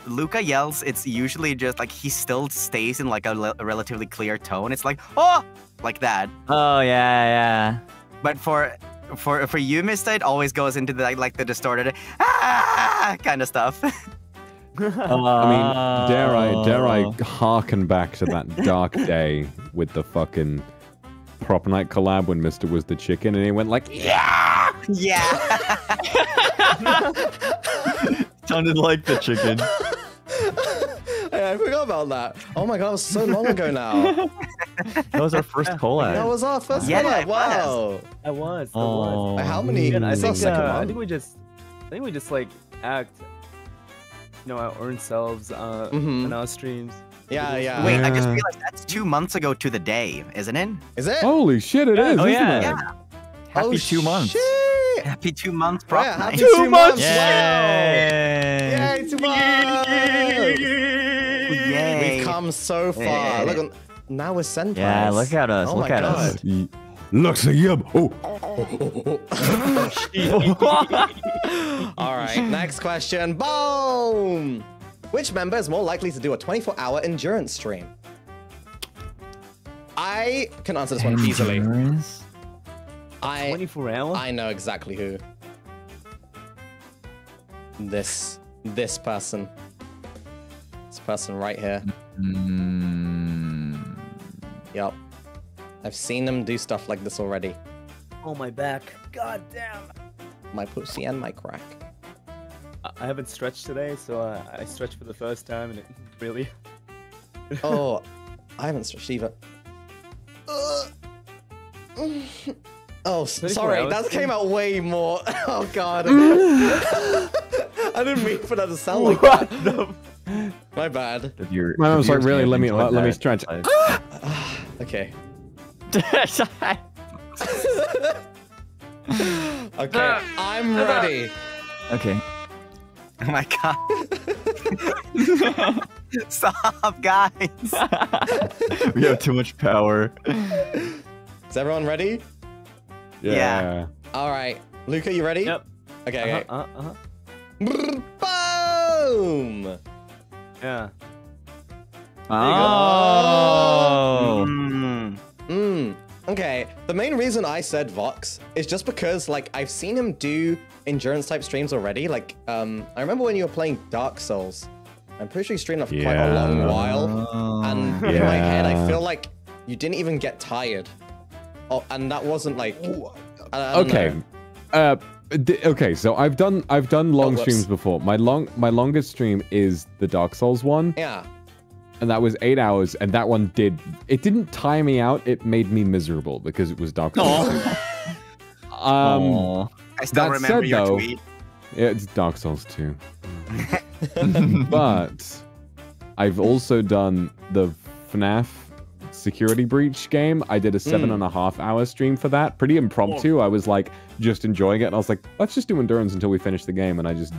Luca yells, it's usually just like he still stays in like a, a relatively clear tone. It's like, oh, like that. Oh, yeah, yeah. But for... For for you, Mysta, it always goes into the, like the distorted ah! kind of stuff. Oh. I mean, dare I dare I harken back to that dark day with the fucking Prop Night collab when Mysta was the chicken and he went like yeah yeah. Sounded like the chicken. Hey, I forgot about that. Oh my god, it was so long ago now. That was our first collab. That was our first yeah, collab. Wow. That was. That was. How many? Man, I, think, uh, I think we just, I think we just like act, you know, our own selves uh, mm-hmm. in our streams. Yeah, yeah. Wait, I just realized that's two months ago to the day, isn't it? Is it? Holy shit, it yeah. is. Oh yeah. It? yeah. Happy oh, two months. Shit. Happy two months, bro. Yeah, happy two, two months. months. Yay! Yay! Two months. Yay. We've come so far. Yay. Look. On, Now we're senpai. Yeah, look at us. Oh look at God. us. Luxiem. Oh. All right. Next question. Boom. Which member is more likely to do a twenty-four hour endurance stream? I can answer this one easily. I. twenty-four hour. I know exactly who. This. This person. This person right here. Mm. Yep. I've seen them do stuff like this already. Oh, my back. God damn. My pussy and my crack. I haven't stretched today, so uh, I stretched for the first time, and it really... oh, I haven't stretched either. Uh, oh, sorry. That came out way more. Oh, God. I didn't mean for that to sound like what? that. My bad. Your, I was like, really, let me, like let me stretch. Okay. Okay, I'm ready. Okay. Oh my god. Stop, guys. We have too much power. Is everyone ready? Yeah. yeah. All right. Luca, you ready? Yep. Okay. Uh-huh, okay. Uh-huh. Boom! Yeah. Oh. Mm. Mm. Okay. The main reason I said Vox is just because, like, I've seen him do endurance type streams already. Like, um, I remember when you were playing Dark Souls. I'm pretty sure you streamed for yeah. quite a long while, and yeah. in my head, I feel like you didn't even get tired. Oh, and that wasn't like. I, I okay. Uh, okay. So I've done I've done long oh, streams before. My long my longest stream is the Dark Souls one. Yeah. And that was eight hours, and that one did... It didn't tire me out, it made me miserable, because it was Dark Souls. um, I still remember said, your though, tweet. It's Dark Souls two. But I've also done the FNAF security breach game. I did a seven mm. and a half hour stream for that. Pretty impromptu. I was like just enjoying it. And I was like, let's just do endurance until we finish the game. And I just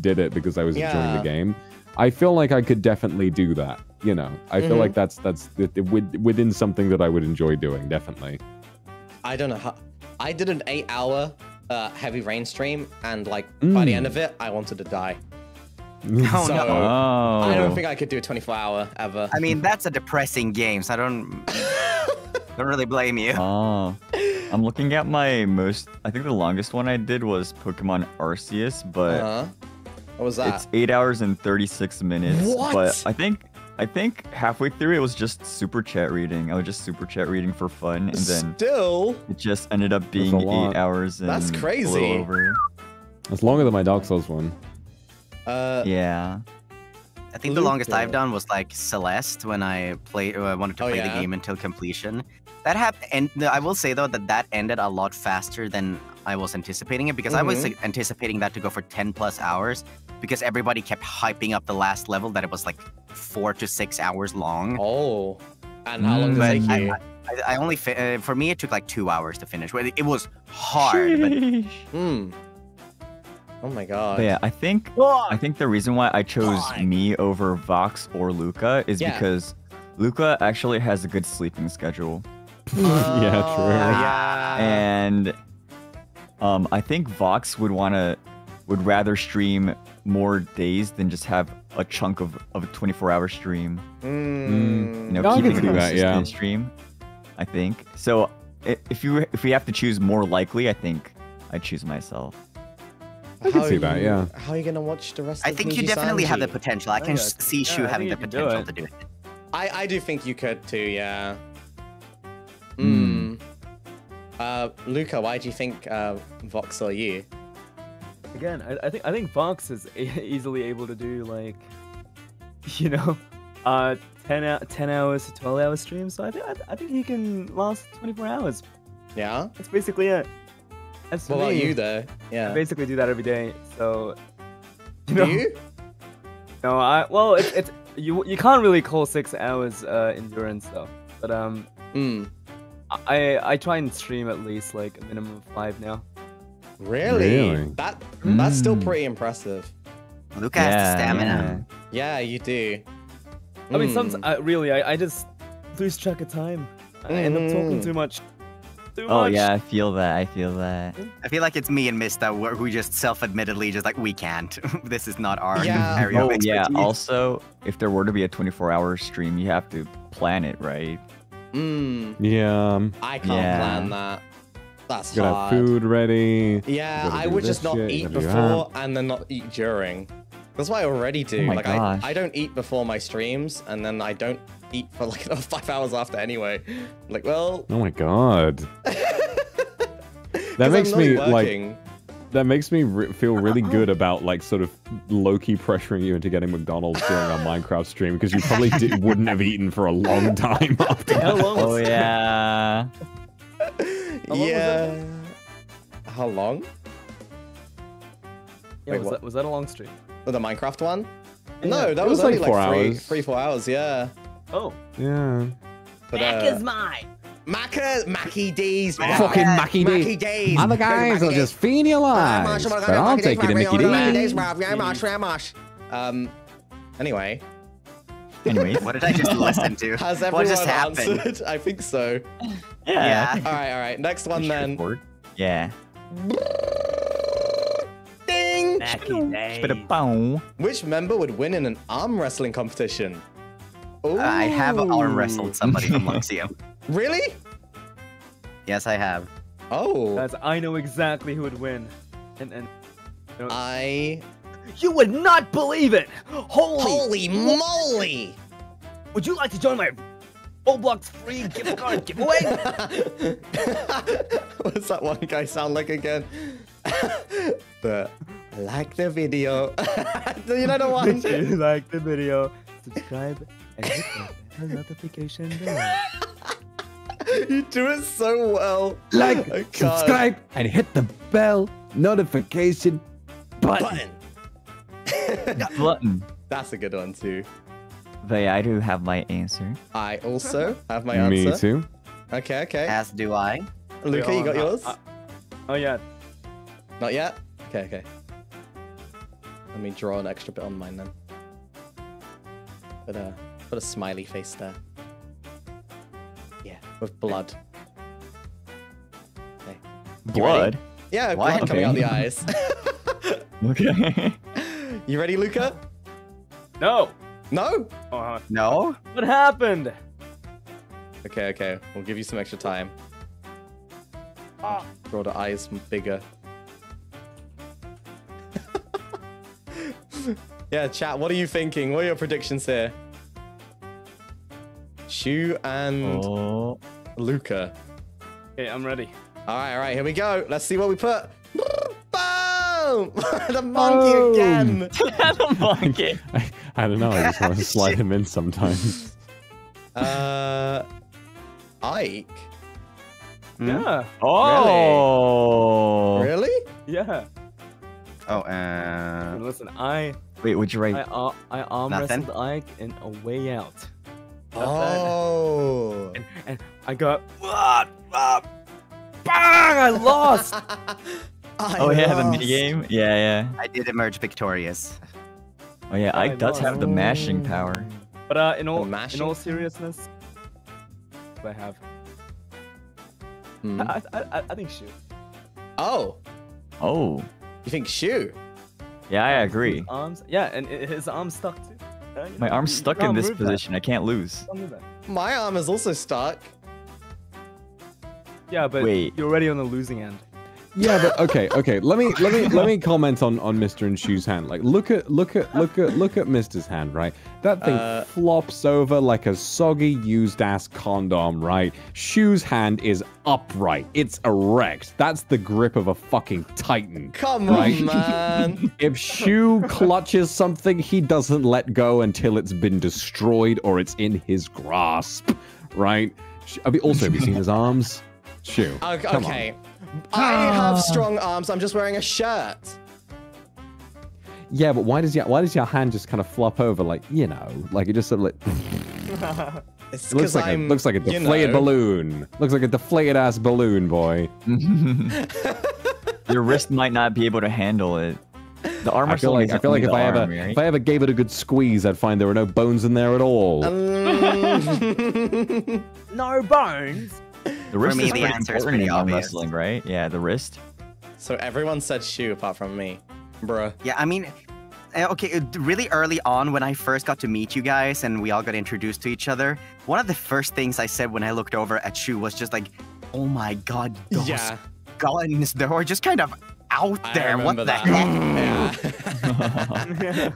did it because I was yeah. enjoying the game. I feel like I could definitely do that. You know, I mm-hmm. feel like that's that's it, it, within something that I would enjoy doing. Definitely. I don't know how. I did an eight hour uh, heavy rain stream, and like mm. by the end of it, I wanted to die. Oh, so, no. Oh. I don't think I could do a twenty-four hour ever. I mean, that's a depressing game, so I don't don't really blame you. Oh, I'm looking at my most. I think the longest one I did was Pokemon Arceus, but uh-huh. what was that? It's eight hours and thirty-six minutes. What? But I think I think halfway through it was just super chat reading. I was just super chat reading for fun, and then still it just ended up being eight hours and that's crazy. A little over. That's longer than my Dark Souls one. Uh, yeah, I think Luca. The longest I've done was like Celeste when I play. Uh, wanted to oh, play yeah. the game until completion. That happened, and I will say though that that ended a lot faster than I was anticipating it, because mm-hmm. I was like, anticipating that to go for ten plus hours, because everybody kept hyping up the last level that it was like four to six hours long. Oh, and how long did it take you? I, I, I only fi uh, for me it took like two hours to finish. It was hard. But... Mm. Oh my god. But yeah, I think I think the reason why I chose god. me over Vox or Luca is yeah. because Luca actually has a good sleeping schedule. Oh, yeah, true. Yeah. And um, I think Vox would wanna would rather stream more days than just have a chunk of, of a twenty-four hour stream. Mm. Mm, you know, no, keeping a consistent yeah. stream, I think. So if you if we have to choose more likely, I think I choose myself. I can how see you, that, yeah. How are you going to watch the rest I of the I think you definitely Sanji? Have the potential. I can yeah, see Shu yeah, having the potential do to do it. I, I do think you could too, yeah. Mm. Uh, Luca, why do you think uh, Vox or you? Again, I, I think I think Vox is easily able to do, like, you know, uh, ten hours to twelve hour streams. So I, th I think he can last twenty-four hours. Yeah? That's basically it. That's what about you though? Yeah. I basically do that every day. So you know, do you? No, I well it's it's you you can't really call six hours uh endurance though. But um mm. I I try and stream at least like a minimum of five now. Really? really? That that's mm. still pretty impressive. Luca yeah, has the stamina. Yeah, yeah you do. I mm. mean sometimes I, really I, I just lose track of time. I mm. end up talking too much. Too oh much. yeah, I feel that. I feel that. I feel like it's me and Mysta where we just self-admittedly just like we can't. This is not our yeah. area oh, of expertise. Yeah. Also, if there were to be a twenty-four hour stream, you have to plan it, right? Mm. Yeah. I can't yeah. plan that. That's you hard. Gotta have food ready. Yeah, I would just not shit, eat before and then not eat during. That's what I already do. Oh like I, I don't eat before my streams, and then I don't eat for like another five hours after anyway. I'm like, well. Oh my god. that makes me working. like. That makes me re feel really good about like sort of low-key pressuring you into getting McDonald's during our Minecraft stream because you probably did, wouldn't have eaten for a long time after. How long was oh that? yeah. How long yeah. Was that? How long? Yeah, Wait, was, that, was that a long stream? The Minecraft one? Yeah. No, that was, was only like, four like three, hours. three, four hours. Yeah. Oh. Yeah. But, Mac uh, is mine. Macca, Mackie D's. Mac fucking Mackie D's. Mackie D's. Other guys will just feed you lies. But I'll take you to Mickey D's. Um. Anyway. Anyway, what did I just listen to? Has everyone what just happened? Answered? I think so. Yeah. yeah. All right. All right. Next one then. Yeah. Which member would win in an arm wrestling competition? Ooh. I have arm wrestled somebody from Luxiem. Really? Yes, I have. Oh. Guys, I know exactly who would win. And, and you know, I. You would not believe it! Holy, Holy moly! Would you like to join my Roblox free gift card giveaway? What's that one guy sound like again? But like the video. Do you know the one? If you like the video, subscribe and hit the notification bell. You do it so well. Like, oh, subscribe, and hit the bell notification button. button. Glutton. That's a good one too. But yeah, I do have my answer. I also have my answer. Me too. Okay, okay. As do I. Luca, you got yours? Uh, oh yeah. Not yet? Okay, okay. Let me draw an extra bit on mine then. Put a, put a smiley face there. Yeah, with blood. Okay. Blood? Yeah, what? blood coming okay. out of the eyes. Okay. You ready, Luca? No. No? Uh, no? What happened? Okay, okay. We'll give you some extra time. Ah. Draw the eyes bigger. Yeah, chat, what are you thinking? What are your predictions here? Shu and oh. Luca. Okay, I'm ready. All right, all right, here we go. Let's see what we put. Boom! The monkey oh. again. The monkey. I, I don't know. I just want to slide him in sometimes. Uh, Ike. Yeah. Oh. Really? really? Yeah. Oh, and um... listen, I. Wait, would you write? I, uh, I arm wrestled Ike in A Way Out. That's oh. It. And, and I got. What? Bang! I lost. I oh yeah, lost. the mini game. Yeah, yeah. I did emerge victorious. Oh yeah, Ike I does lost. have the mashing power. But uh, in all in all seriousness, I have. Hmm. I, I I I think Shu. Oh. Oh. You think Shu? Yeah, I agree. Arms, yeah, and his arm's stuck too. Yeah, My know, arm's stuck in this position. That. I can't lose. My arm is also stuck. Yeah, but Wait. you're already on the losing end. Yeah, but okay, okay. Let me let me let me comment on on Mister and Shu's hand. Like, look at look at look at look at Mister's hand, right? That thing uh, flops over like a soggy used ass condom, right? Shu's hand is upright. It's erect. That's the grip of a fucking titan. Come right? on, man. If Shu clutches something, he doesn't let go until it's been destroyed or it's in his grasp, right? Also, have you seen his arms? Shu. Okay. Come on. I have strong arms. I'm just wearing a shirt. Yeah, but why does your why does your hand just kind of flop over, like you know, like it just sort of like. It's it looks like I'm, a looks like a deflated you know. balloon. Looks like a deflated ass balloon, boy. Your wrist might not be able to handle it. The armor. I feel like I feel like if I arm, ever right? if I ever gave it a good squeeze, I'd find there were no bones in there at all. Um... no bones. The wrist For me, is the answer is pretty arm obvious. Wrestling, right? Yeah, the wrist. So everyone said Shu apart from me, bruh. Yeah, I mean, okay, really early on when I first got to meet you guys and we all got introduced to each other, one of the first things I said when I looked over at Shu was just like, oh my god, those yeah. guns, they were just kind of out there. What the that. heck? Yeah.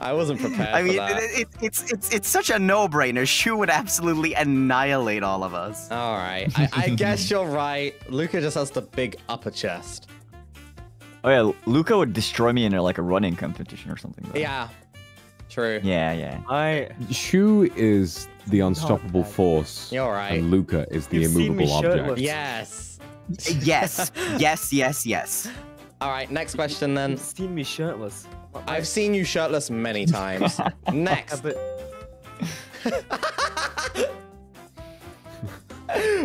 I wasn't prepared. I mean, for that. It, it, it's it's it's such a no-brainer. Shu would absolutely annihilate all of us. All right, I, I guess you're right. Luca just has the big upper chest. Oh yeah, Luca would destroy me in a, like a running competition or something. Though. Yeah, true. Yeah, yeah. I Shu is the unstoppable force. You're right. And Luca is the You've immovable object. Yes. Yes. Yes. Yes. Yes. All right, next question then. You've seen me shirtless. I've seen you shirtless many times. Next.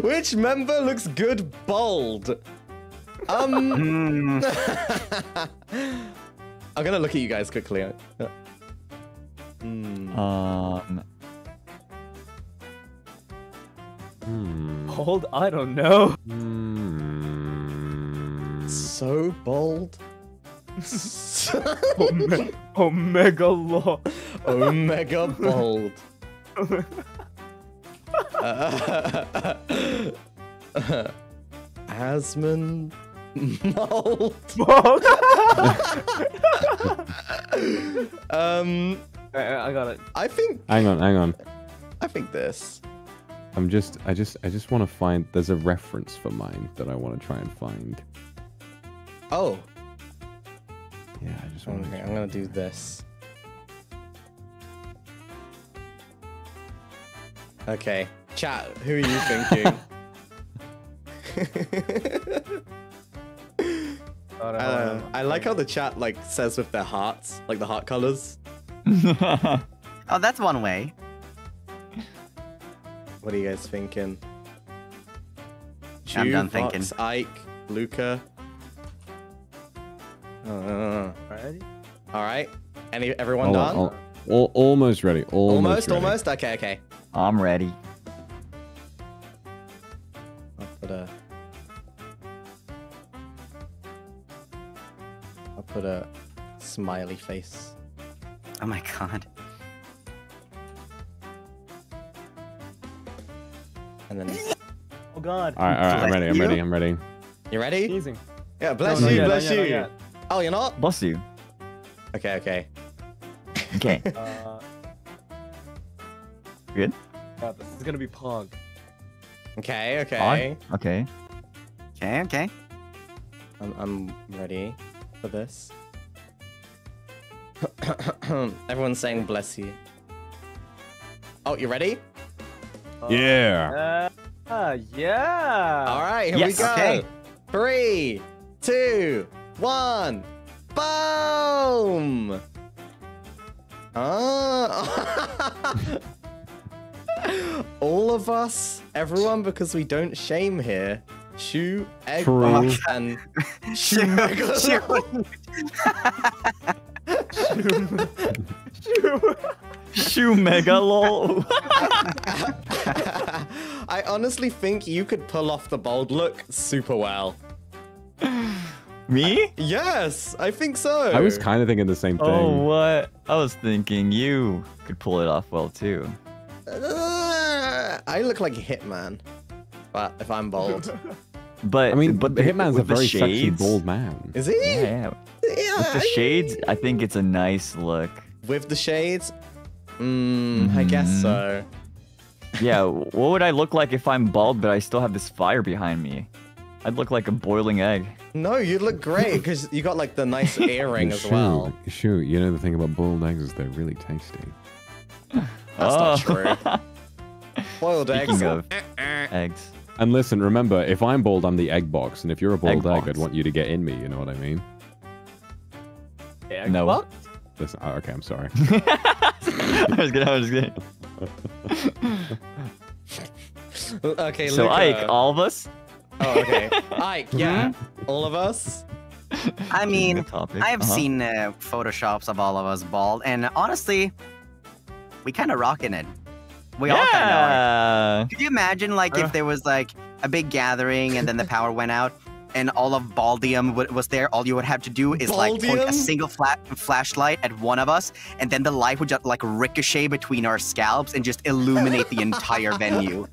Which member looks good bald? Um. I'm gonna look at you guys quickly. Mm. Um. Bald? I don't know. Mm. So bold. Omega, Omega law. Omega bold. uh, Asmund mold. mold. um, I, I got it. I think. Hang on, hang on. I think this. I'm just, I just, I just want to find. There's a reference for mine that I want to try and find. Oh. Yeah, I just want okay, to I'm gonna do this. Okay, chat, who are you thinking? I, don't uh, know. I like how the chat like says with their hearts, like the heart colors. Oh, that's one way. What are you guys thinking? Ju, I'm done Fox, thinking. Ike, Luca. Uh, Ready? All right. Any everyone all, done? All, all, almost ready. Almost. Almost. Ready. Almost. Okay. Okay. I'm ready. I'll put a. I'll put a smiley face. Oh my god. And then. Oh god. All right. All right. I'm ready. I'm ready. I'm ready. You ready? Easy. Yeah. Bless no, you. Yet, bless you. Yet, yet. Oh, you're not? Bless you. Okay, okay. Okay. uh, Good? God, this is gonna be Pog. Okay, okay. Pog? Okay. Okay, okay. I'm, I'm ready for this. Everyone's saying bless you. Oh, you ready? Uh, yeah. Uh, yeah. All right, here yes. we go. Okay. Three, two, one, boom! Ah. All of us, everyone, because we don't shame here. Shu, egg, and Shu. Shu. Shu. Shu mega lol. I honestly think you could pull off the bold look super well. Me? I, yes, I think so. I was kind of thinking the same thing. Oh, what? I was thinking you could pull it off well, too. Uh, I look like Hitman, but if I'm bold. But I mean, but Hitman's a very sexy, bold man. Is he? Yeah. yeah. With the shades, I think it's a nice look. With the shades? Mm, mm. I guess so. Yeah, what would I look like if I'm bald, but I still have this fire behind me? I'd look like a boiling egg. No, you look great because you got like the nice earring as well. Shoot, you know the thing about boiled eggs is they're really tasty. That's oh. not true. Boiled Speaking eggs. Of eggs. And listen, remember, if I'm boiled, I'm the egg box, and if you're a boiled egg, egg I'd want you to get in me. You know what I mean? Egg no. What? Listen. Oh, okay, I'm sorry. I was gonna. I was gonna. Okay. So Luca. Ike, all of us. Oh, okay. Ike, yeah? All of us? I mean, I've uh-huh. seen uh, photoshops of all of us bald, and honestly, we kind of rockin' it. We yeah. all kind of are. Could you imagine, like, uh. if there was, like, a big gathering and then the power went out, and all of Baldiem w was there, all you would have to do is, Baldiem? like, point a single flat flashlight at one of us, and then the light would just, like, ricochet between our scalps and just illuminate the entire venue.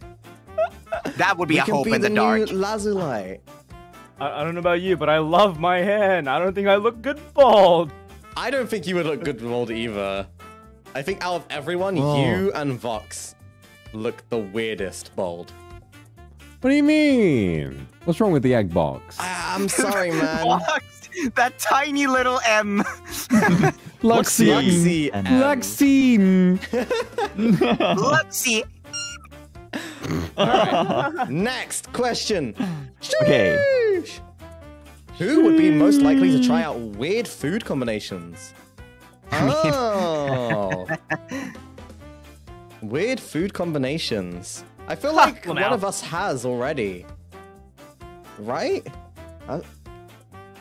That would be we a hope be in the, the dark. New Lazuli. I, I don't know about you, but I love my hair, and I don't think I look good bald. I don't think you would look good bald either. I think out of everyone, oh. you and Vox look the weirdest bald. What do you mean? What's wrong with the egg box? I, I'm sorry, man. Vox, that tiny little M. Luxie. Luxie. Luxie. Luxie. All right. Next question. Okay. Who would be most likely to try out weird food combinations? Oh. Weird food combinations. I feel like one of us has already. Right? Uh,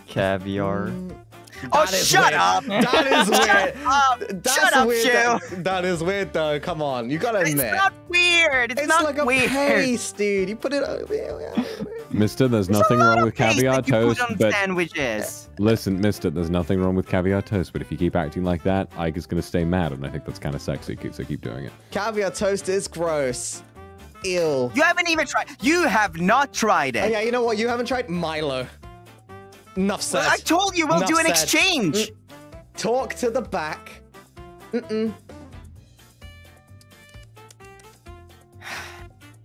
Caviar. Oh, shut up! That is weird. Shut up, Shu. That is weird, though. Come on, you gotta admit. It's not weird. It's not weird. It's like a paste, dude. You put it. Mister, there's nothing wrong with caviar toast, but sandwiches. Listen, Mister, there's nothing wrong with caviar toast, but if you keep acting like that, Ike is gonna stay mad, and I think that's kind of sexy. So keep doing it. Caviar toast is gross. Ew. You haven't even tried. You have not tried it. Oh, yeah, you know what? You haven't tried Milo. Enough said. Well, I told you we'll Enough do an said. exchange. Mm. Talk to the back. Mm-mm.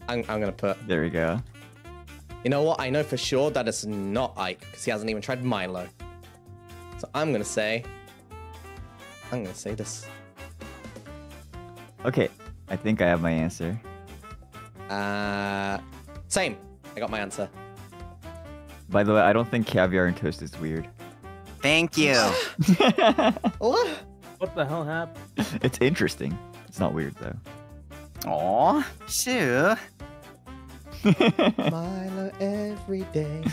I'm, I'm gonna put. There we go. You know what? I know for sure that it's not Ike because he hasn't even tried Milo. So I'm gonna say. I'm gonna say this. Okay, I think I have my answer. Uh, same. I got my answer. By the way, I don't think caviar and toast is weird. Thank you. What? What the hell happened? It's interesting. It's not weird though. Aw, Shu. Milo every day.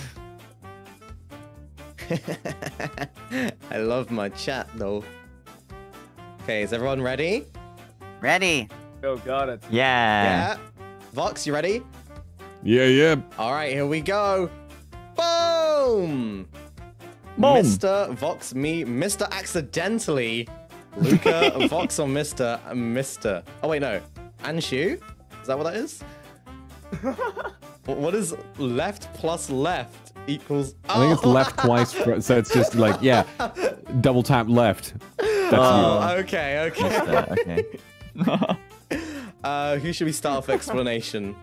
I love my chat though. Okay, is everyone ready? Ready. Oh, got it. Yeah. Yeah. Vox, you ready? Yeah, yeah. All right, here we go. Boom! Boom. Mister Vox, me, Mister Accidentally. Luca, Vox, or Mister, Mister. Oh, wait, no. And Shu? Is that what that is? What is left plus left equals... I think oh. it's left twice, so it's just like, yeah, double tap left. That's oh, you. okay, okay. okay. uh, who should we start off explanation?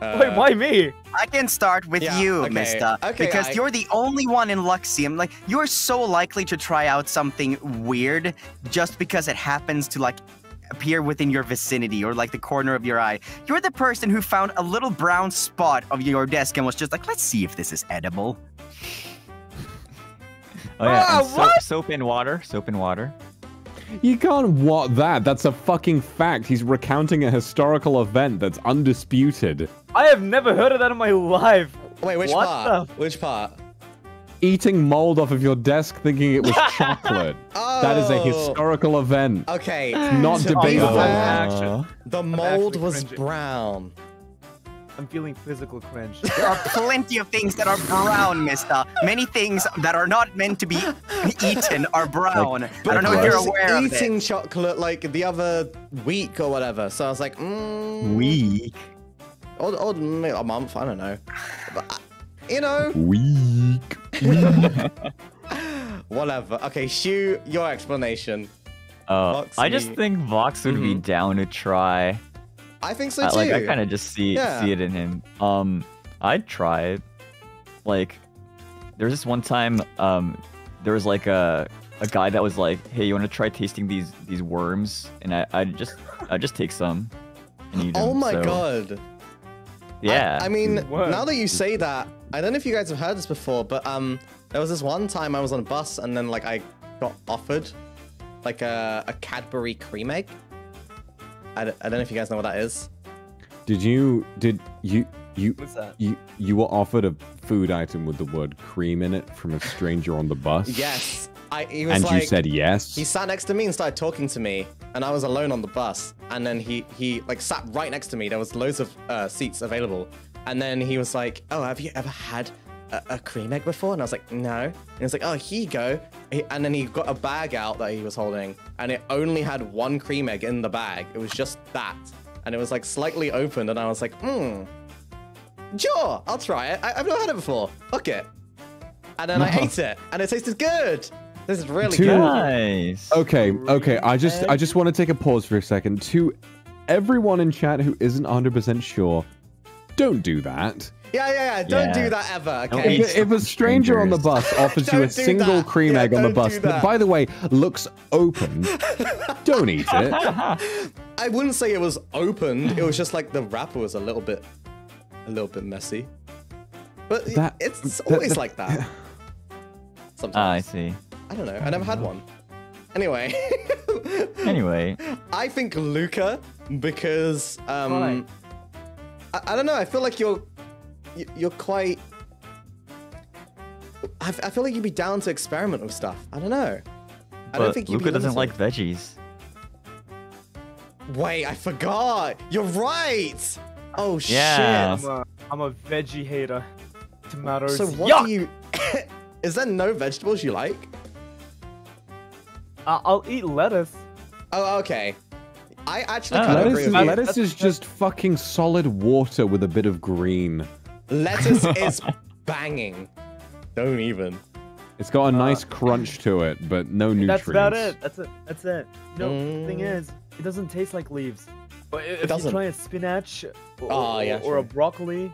Uh, Wait, why me? I can start with yeah, you, okay. Mister. Okay, because I... you're the only one in Luxiem. Like, you're so likely to try out something weird just because it happens to, like, appear within your vicinity or, like, the corner of your eye. You're the person who found a little brown spot of your desk and was just like, let's see if this is edible. Oh, yeah. Uh, so what? Soap and water. Soap and water. You can't what that. That's a fucking fact. He's recounting a historical event that's undisputed. I have never heard of that in my life. Wait, which what part? The... Which part? Eating mold off of your desk thinking it was chocolate. Oh. That is a historical event. Okay. It's not so debatable. Uh, the mold was cringing. brown. I'm feeling physical cringe. There are plenty of things that are brown, mister. Many things that are not meant to be eaten are brown. Like, I don't know if you're aware of it. I was eating chocolate like the other week or whatever, so I was like, mm. Week? Or, or maybe a month, I don't know. But, you know. Week. Whatever. Okay, Shu, your explanation. Uh, Vox, I just think Vox would mm-hmm. be down to try. I think so too. I, like I kind of just see yeah. see it in him. Um, I'd try it. Like, there was this one time. Um, there was like a a guy that was like, "Hey, you want to try tasting these these worms?" And I I just I just take some. And eat oh them, my so. god. Yeah. I, I mean, Whoa. now that you say that, I don't know if you guys have heard this before, but um, there was this one time I was on a bus and then like I got offered like a a Cadbury cream egg. I don't know if you guys know what that is. Did you did you you What's that? you you were offered a food item with the word cream in it from a stranger on the bus? Yes, I. He was and like, you said yes. He sat next to me and started talking to me, and I was alone on the bus. And then he he like sat right next to me. There was loads of uh, seats available, and then he was like, "Oh, have you ever had a, a cream egg before?" And I was like, "No." And he was like, "Oh, here you go." And then he got a bag out that he was holding, and it only had one cream egg in the bag. It was just that, and it was like slightly opened, and I was like, "Hmm, sure, I'll try it. I I've never had it before. Fuck it." And then no. I ate it, and it tasted good. This is really to, good. Nice. Okay, okay. I just I just want to take a pause for a second. To everyone in chat who isn't one hundred percent sure, don't do that. Yeah, yeah, yeah. Don't yeah. do that ever, okay? If, if a stranger dangerous. on the bus offers you a single that. cream yeah, egg on the bus that, by the way, looks open, don't eat it. I wouldn't say it was opened. It was just like the wrapper was a little bit, a little bit messy. But that, it's, it's that, always that, like that. Sometimes. Uh, I see. I don't know. I never had one. Anyway. Anyway. I think Luca, because... um, I, I don't know. I feel like you're... You're quite. I, I feel like you'd be down to experiment with stuff. I don't know. I but don't think you'd Luca be doesn't like veggies. Wait, I forgot. You're right. Oh yeah. shit. I'm a, I'm a veggie hater. Tomatoes. So what Yuck. do you? Is there no vegetables you like? Uh, I'll eat lettuce. Oh okay. I actually oh, kind of agree with you. Lettuce is just fucking solid water with a bit of green. Lettuce is banging. Don't even. It's got a nice uh, crunch to it, but no nutrients. That's about it. That's it. That's it. You know, mm. the thing is, it doesn't taste like leaves. But if it doesn't. you try a spinach or, oh, yeah, or sure. a broccoli.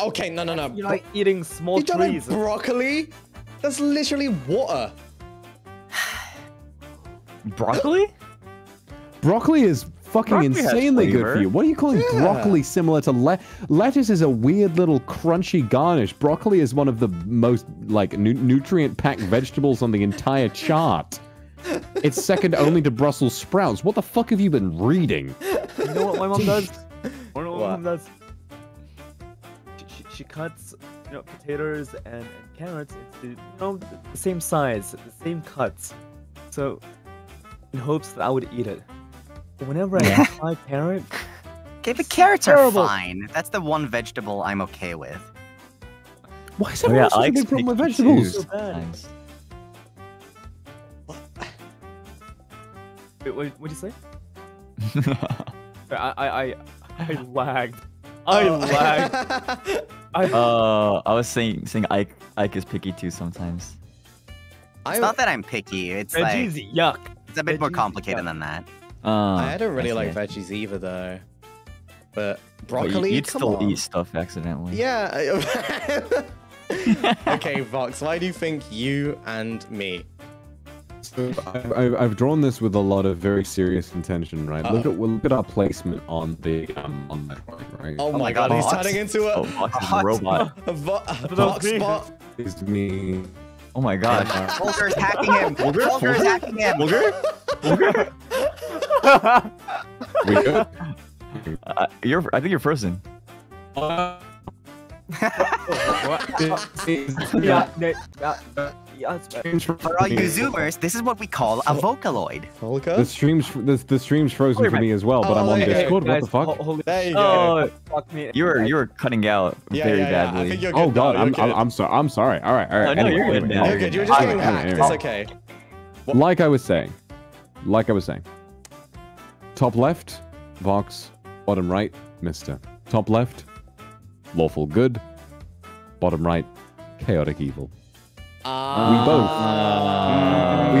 Okay, no, no, no. You're like eating small you trees. Don't like broccoli? That's literally water. Broccoli? Broccoli is fucking broccoli insanely good for you. What are you calling yeah. broccoli similar to le lettuce? Is a weird little crunchy garnish. Broccoli is one of the most like nu nutrient-packed vegetables on the entire chart. It's second only to Brussels sprouts. What the fuck have you been reading? You know what my mom does? I don't know what my mom does. She, she, she cuts, you know, potatoes and, and carrots into, you know, the same size, the same cuts. So, in hopes that I would eat it. But whenever I eat my carrot... Okay, but carrots are fine. That's the one vegetable I'm okay with. Why is everyone oh, yeah, so big problem with vegetables? So bad. Wait, what did you say? I, I, I, I lagged. I oh. lagged. I... Uh, I was saying, saying Ike, Ike is picky too sometimes. It's I, not that I'm picky. It's veggies, like yuck. It's a bit veggies, more complicated yuck. than that. Uh, I don't really like it. veggies either, though. But broccoli, but you, you'd come still on. eat stuff accidentally. Yeah. Okay, Vox. Why do you think you and me? So I've, I've drawn this with a lot of very serious intention, right? Uh, look at look at our placement on the um on that one, right? Oh, oh my God! Vox. He's turning into a, oh, Vox is a robot. A vo a Vox bot is me. Oh my God! Vulgar's hacking him. Vulgar's hacking him. Vulgar? Vulgar? We good? Uh, you're. I think you're frozen. Uh, what? yeah. yeah. For all you Zoomers, this is what we call a vocaloid. Volca? The stream's the, the stream's frozen oh, for me as well, but oh, I'm on hey, Discord. Hey, guys, what the fuck? Ho there you go. Oh, fuck me. You were you were cutting out yeah, very yeah, badly. Yeah, I think you're good. Oh God, no, I'm, I'm I'm sorry. I'm sorry. All right, all right. No, no, anyway, you're good. Anyway, now. You're good. You're just getting hacked. Anyway. It's okay. Like I was saying, like I was saying. Top left, Vox. Bottom right, Mister. Top left, lawful good. Bottom right, chaotic evil. Uh, we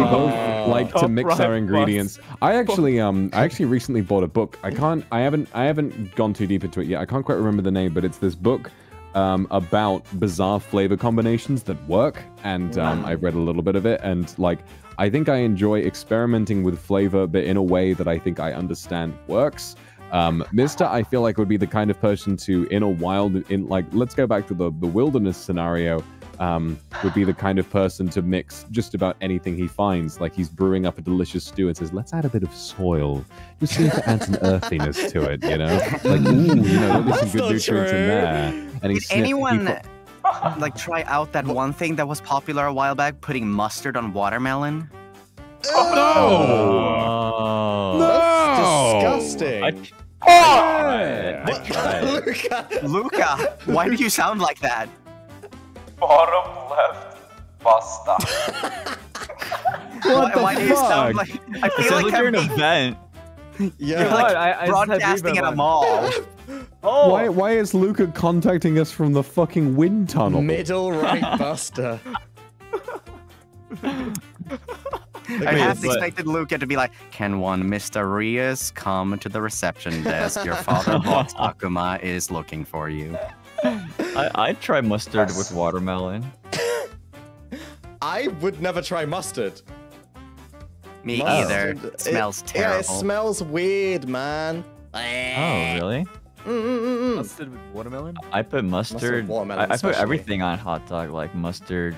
both, uh, we both like to mix our ingredients. I actually, um, I actually recently bought a book. I can't, I haven't, I haven't gone too deep into it yet. I can't quite remember the name, but it's this book, um, about bizarre flavor combinations that work. And um, I read a little bit of it, and like, I think I enjoy experimenting with flavor, but in a way that I think I understand works. Um, Mister, I feel like would be the kind of person to, in a wild, in like, let's go back to the the wilderness scenario. Um, would be the kind of person to mix just about anything he finds. Like he's brewing up a delicious stew and says, let's add a bit of soil. Just need to add some earthiness to it, you know? Like, ooh, you know, there's some good nutrients true. in there. And he Did sniffed, anyone, he like, try out that one thing that was popular a while back, putting mustard on watermelon? Oh, no! Oh. No! That's disgusting. I oh! I tried. Luca. Luca, why do you sound like that? Bottom left, pasta. What why, why do you sound like? I feel sounds like, like you're in an event. Yeah, you're like I, I broadcasting at a mall. Oh, why? Why is Luca contacting us from the fucking wind tunnel? Middle right, Buster. I half expected Luca to be like, "Can one Mysta Rias come to the reception desk? Your father, Vox Akuma, is looking for you." I, I'd try mustard yes. with watermelon. I would never try mustard. Me mustard, either. It smells it, terrible. Yeah, it smells weird, man. Oh, really? Mm, mm, mm. Mustard with watermelon? I put mustard. mustard watermelon I, I put everything on hot dog, like mustard,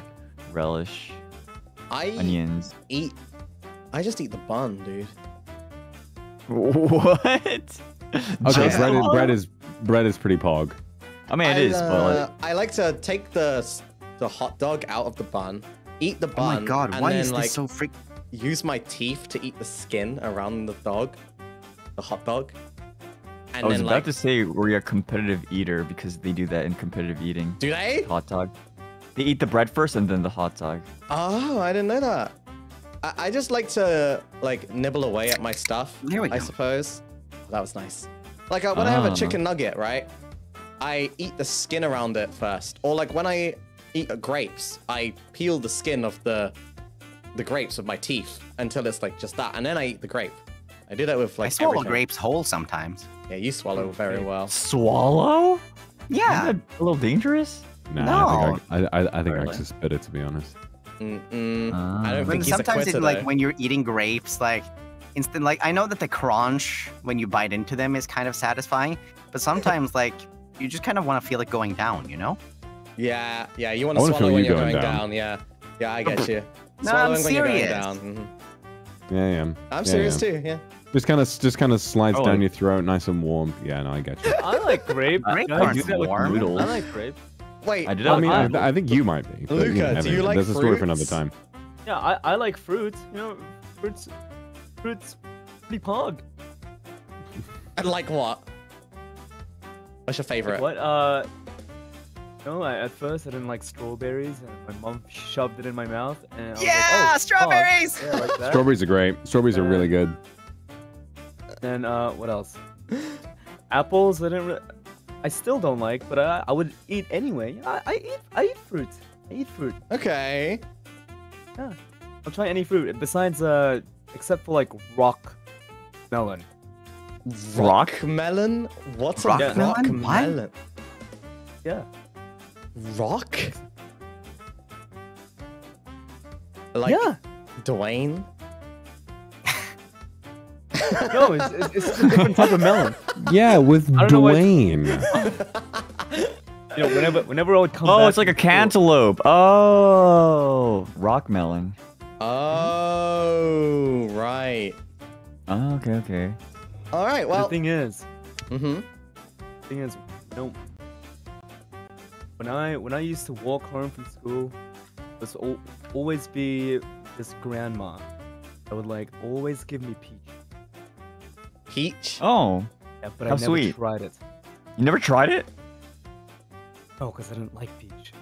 relish, I onions. Eat. I just eat the bun, dude. What? Okay, yeah. bread, is, bread is bread is pretty pog. I mean, it I, is, uh, but... I like to take the the hot dog out of the bun, eat the bun, oh my God, and why then, is this like, so freak use my teeth to eat the skin around the dog, the hot dog. And I was then, about like... to say we're a competitive eater because they do that in competitive eating. Do they? Hot dog. They eat the bread first and then the hot dog. Oh, I didn't know that. I, I just like to, like, nibble away at my stuff, there we go. I suppose. Oh, that was nice. Like, uh, when uh... I have a chicken nugget, right? I eat the skin around it first, or like when I eat grapes, I peel the skin of the the grapes with my teeth until it's like just that, and then I eat the grape. I do that with like. I swallow everything. grapes whole sometimes. Yeah, you swallow very well. Swallow? Yeah. Isn't that a little dangerous? Nah, no. I think I, I, I think really? Axe's better, to be honest. Mm-mm. Uh, I don't think he's a quitter, though. Sometimes it's like when you're eating grapes, like instant, like, I know that the crunch when you bite into them is kind of satisfying, but sometimes, like, you just kind of want to feel it going down, you know? Yeah, yeah, you want to swallow when you you're going, going down. down. Yeah, yeah, I get you. No, Swallowing I'm serious. Down. Mm-hmm. Yeah, I am. I'm yeah, serious am. too, yeah. Just kind of just kind of slides oh, down your throat, nice and warm. Yeah, no, I get you. I like grape. Grape aren't warm. I like grape. Wait, I, did I mean, I, I think you might be. Luca, you know, do you like That's fruits? a story for another time. Yeah, I, I like fruits. You know, fruits, fruits pretty pog. I like what? What's your favorite? Like what? Uh, no, I, at first I didn't like strawberries, and my mom shoved it in my mouth, and I yeah, was like, oh, strawberries. Yeah, like that. Strawberries are great. Strawberries and, are really good. Then uh, what else? Apples, I didn't. Really, I still don't like, but I, I would eat anyway. I, I eat I eat fruit. I eat fruit. Okay. Yeah. I'll try any fruit besides uh except for like rock melon. Rock, rock melon? What's rock a rock melon? melon? Yeah. Rock? Like yeah. Dwayne? No, it's, it's, it's a different type of melon. Yeah, with Dwayne. You know, whenever, whenever I would come. Oh, back, it's like a cantaloupe. Oh, rock melon. Oh, right. Oh, okay, okay. All right. Well, the thing is, mm-hmm. the thing is, you know, when I when I used to walk home from school, there's al always be this grandma that would like always give me peach. Peach? Oh, yeah, but how I never sweet. tried it. You never tried it? Oh, because I didn't like peach.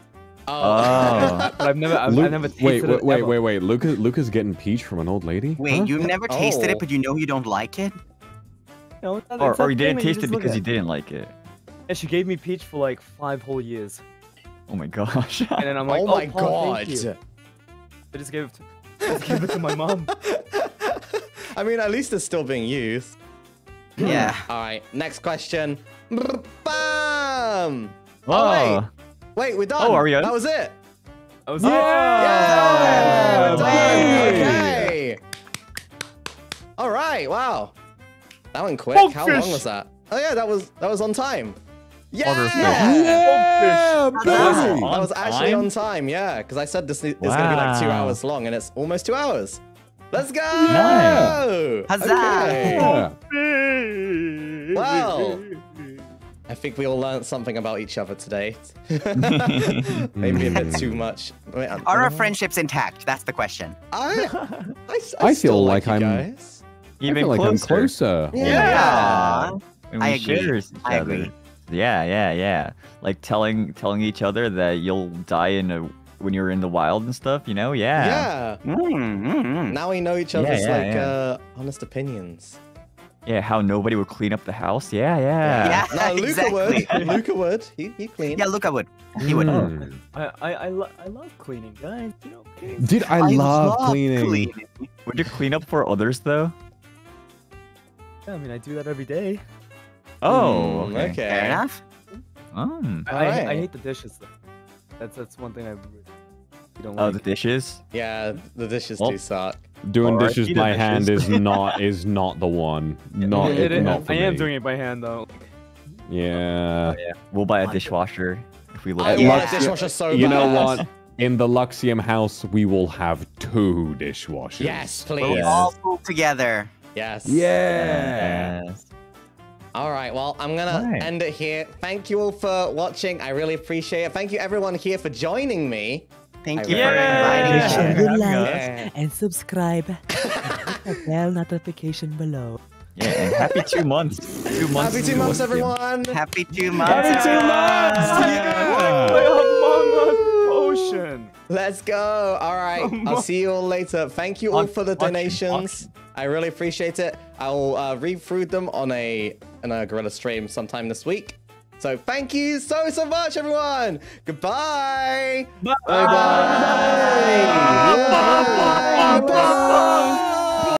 Oh. But I've never, I've, Luke, I've never tasted wait, wait, it Wait, ever. wait, wait, Luca, Luca's getting peach from an old lady? Wait, huh? you've never tasted oh. it, but you know you don't like it? No, it's not, or, it's or you didn't taste you it because you didn't like it. And she gave me peach for like five whole years. Oh my gosh. And then I'm like, oh, oh my Paul, god. Thank you. I just gave it to, I just gave it to my mom. I mean, at least it's still being used. Yeah. All right. Next question. Bam! Oh. oh wait. wait, we're done. Oh, are we done? That was it. That was yeah. it. Yeah. We're done. Okay. All right. Wow. That went quick. Bonefish. How long was that? Oh yeah, that was that was on time. Yeah. Oh, yeah. That was, that was actually on time. Yeah, because I said this is wow. gonna be like two hours long, and it's almost two hours. Let's go! Yeah. Huzzah! Okay. Yeah. Well, I think we all learned something about each other today. Maybe a bit too much. Wait, Are our friendships intact? That's the question. I, I, I, I feel like, like I'm even like I'm closer. Yeah, yeah. I agree. I agree. Yeah, yeah, yeah. Like telling telling each other that you'll die in a. when you're in the wild and stuff, you know? Yeah. Yeah. Mm, mm, mm. Now we know each other's yeah, yeah, like yeah. Uh, honest opinions. Yeah, how nobody would clean up the house. Yeah, yeah. Yeah, yeah no, Luca exactly. would. Luca would. He, he cleaned. Yeah, Luca would. He would. Mm. I, I, I, lo I love cleaning, guys. You know, cleaning. Dude, I, I love, love cleaning. cleaning. Would you clean up for others, though? Yeah, I mean, I do that every day. Oh, mm, okay. okay. Fair enough. Mm. I, right. I hate the dishes, though. That's, that's one thing I really don't like. Oh, the dishes? Yeah, the dishes well, do suck. Doing right. dishes by hand is not is not the one. Not, it, it, it, not for I me. am doing it by hand, though. Yeah. Oh, yeah. We'll buy a dishwasher if we look I at want it. a dishwasher so You bad. know what? In the Luxiem house, we will have two dishwashers. Yes, please. Yes. All pulled together. Yes. Yes. yes. All right, well, I'm gonna right. end it here. Thank you all for watching. I really appreciate it. Thank you everyone here for joining me. Thank I you really yeah. for inviting me. Good likes and subscribe. Hit the bell notification below. Yeah, and happy two months. Two months. Happy two months, everyone. Happy two months. Happy two months. Yeah. Among Us potion. Let's go. All right, I'll see you all later. Thank you all for the donations. I really appreciate it. I'll uh, read through them on a on a Gorilla stream sometime this week. So thank you so so much, everyone. Goodbye. Bye bye. Bye bye. Bye bye. Bye bye. Bye bye.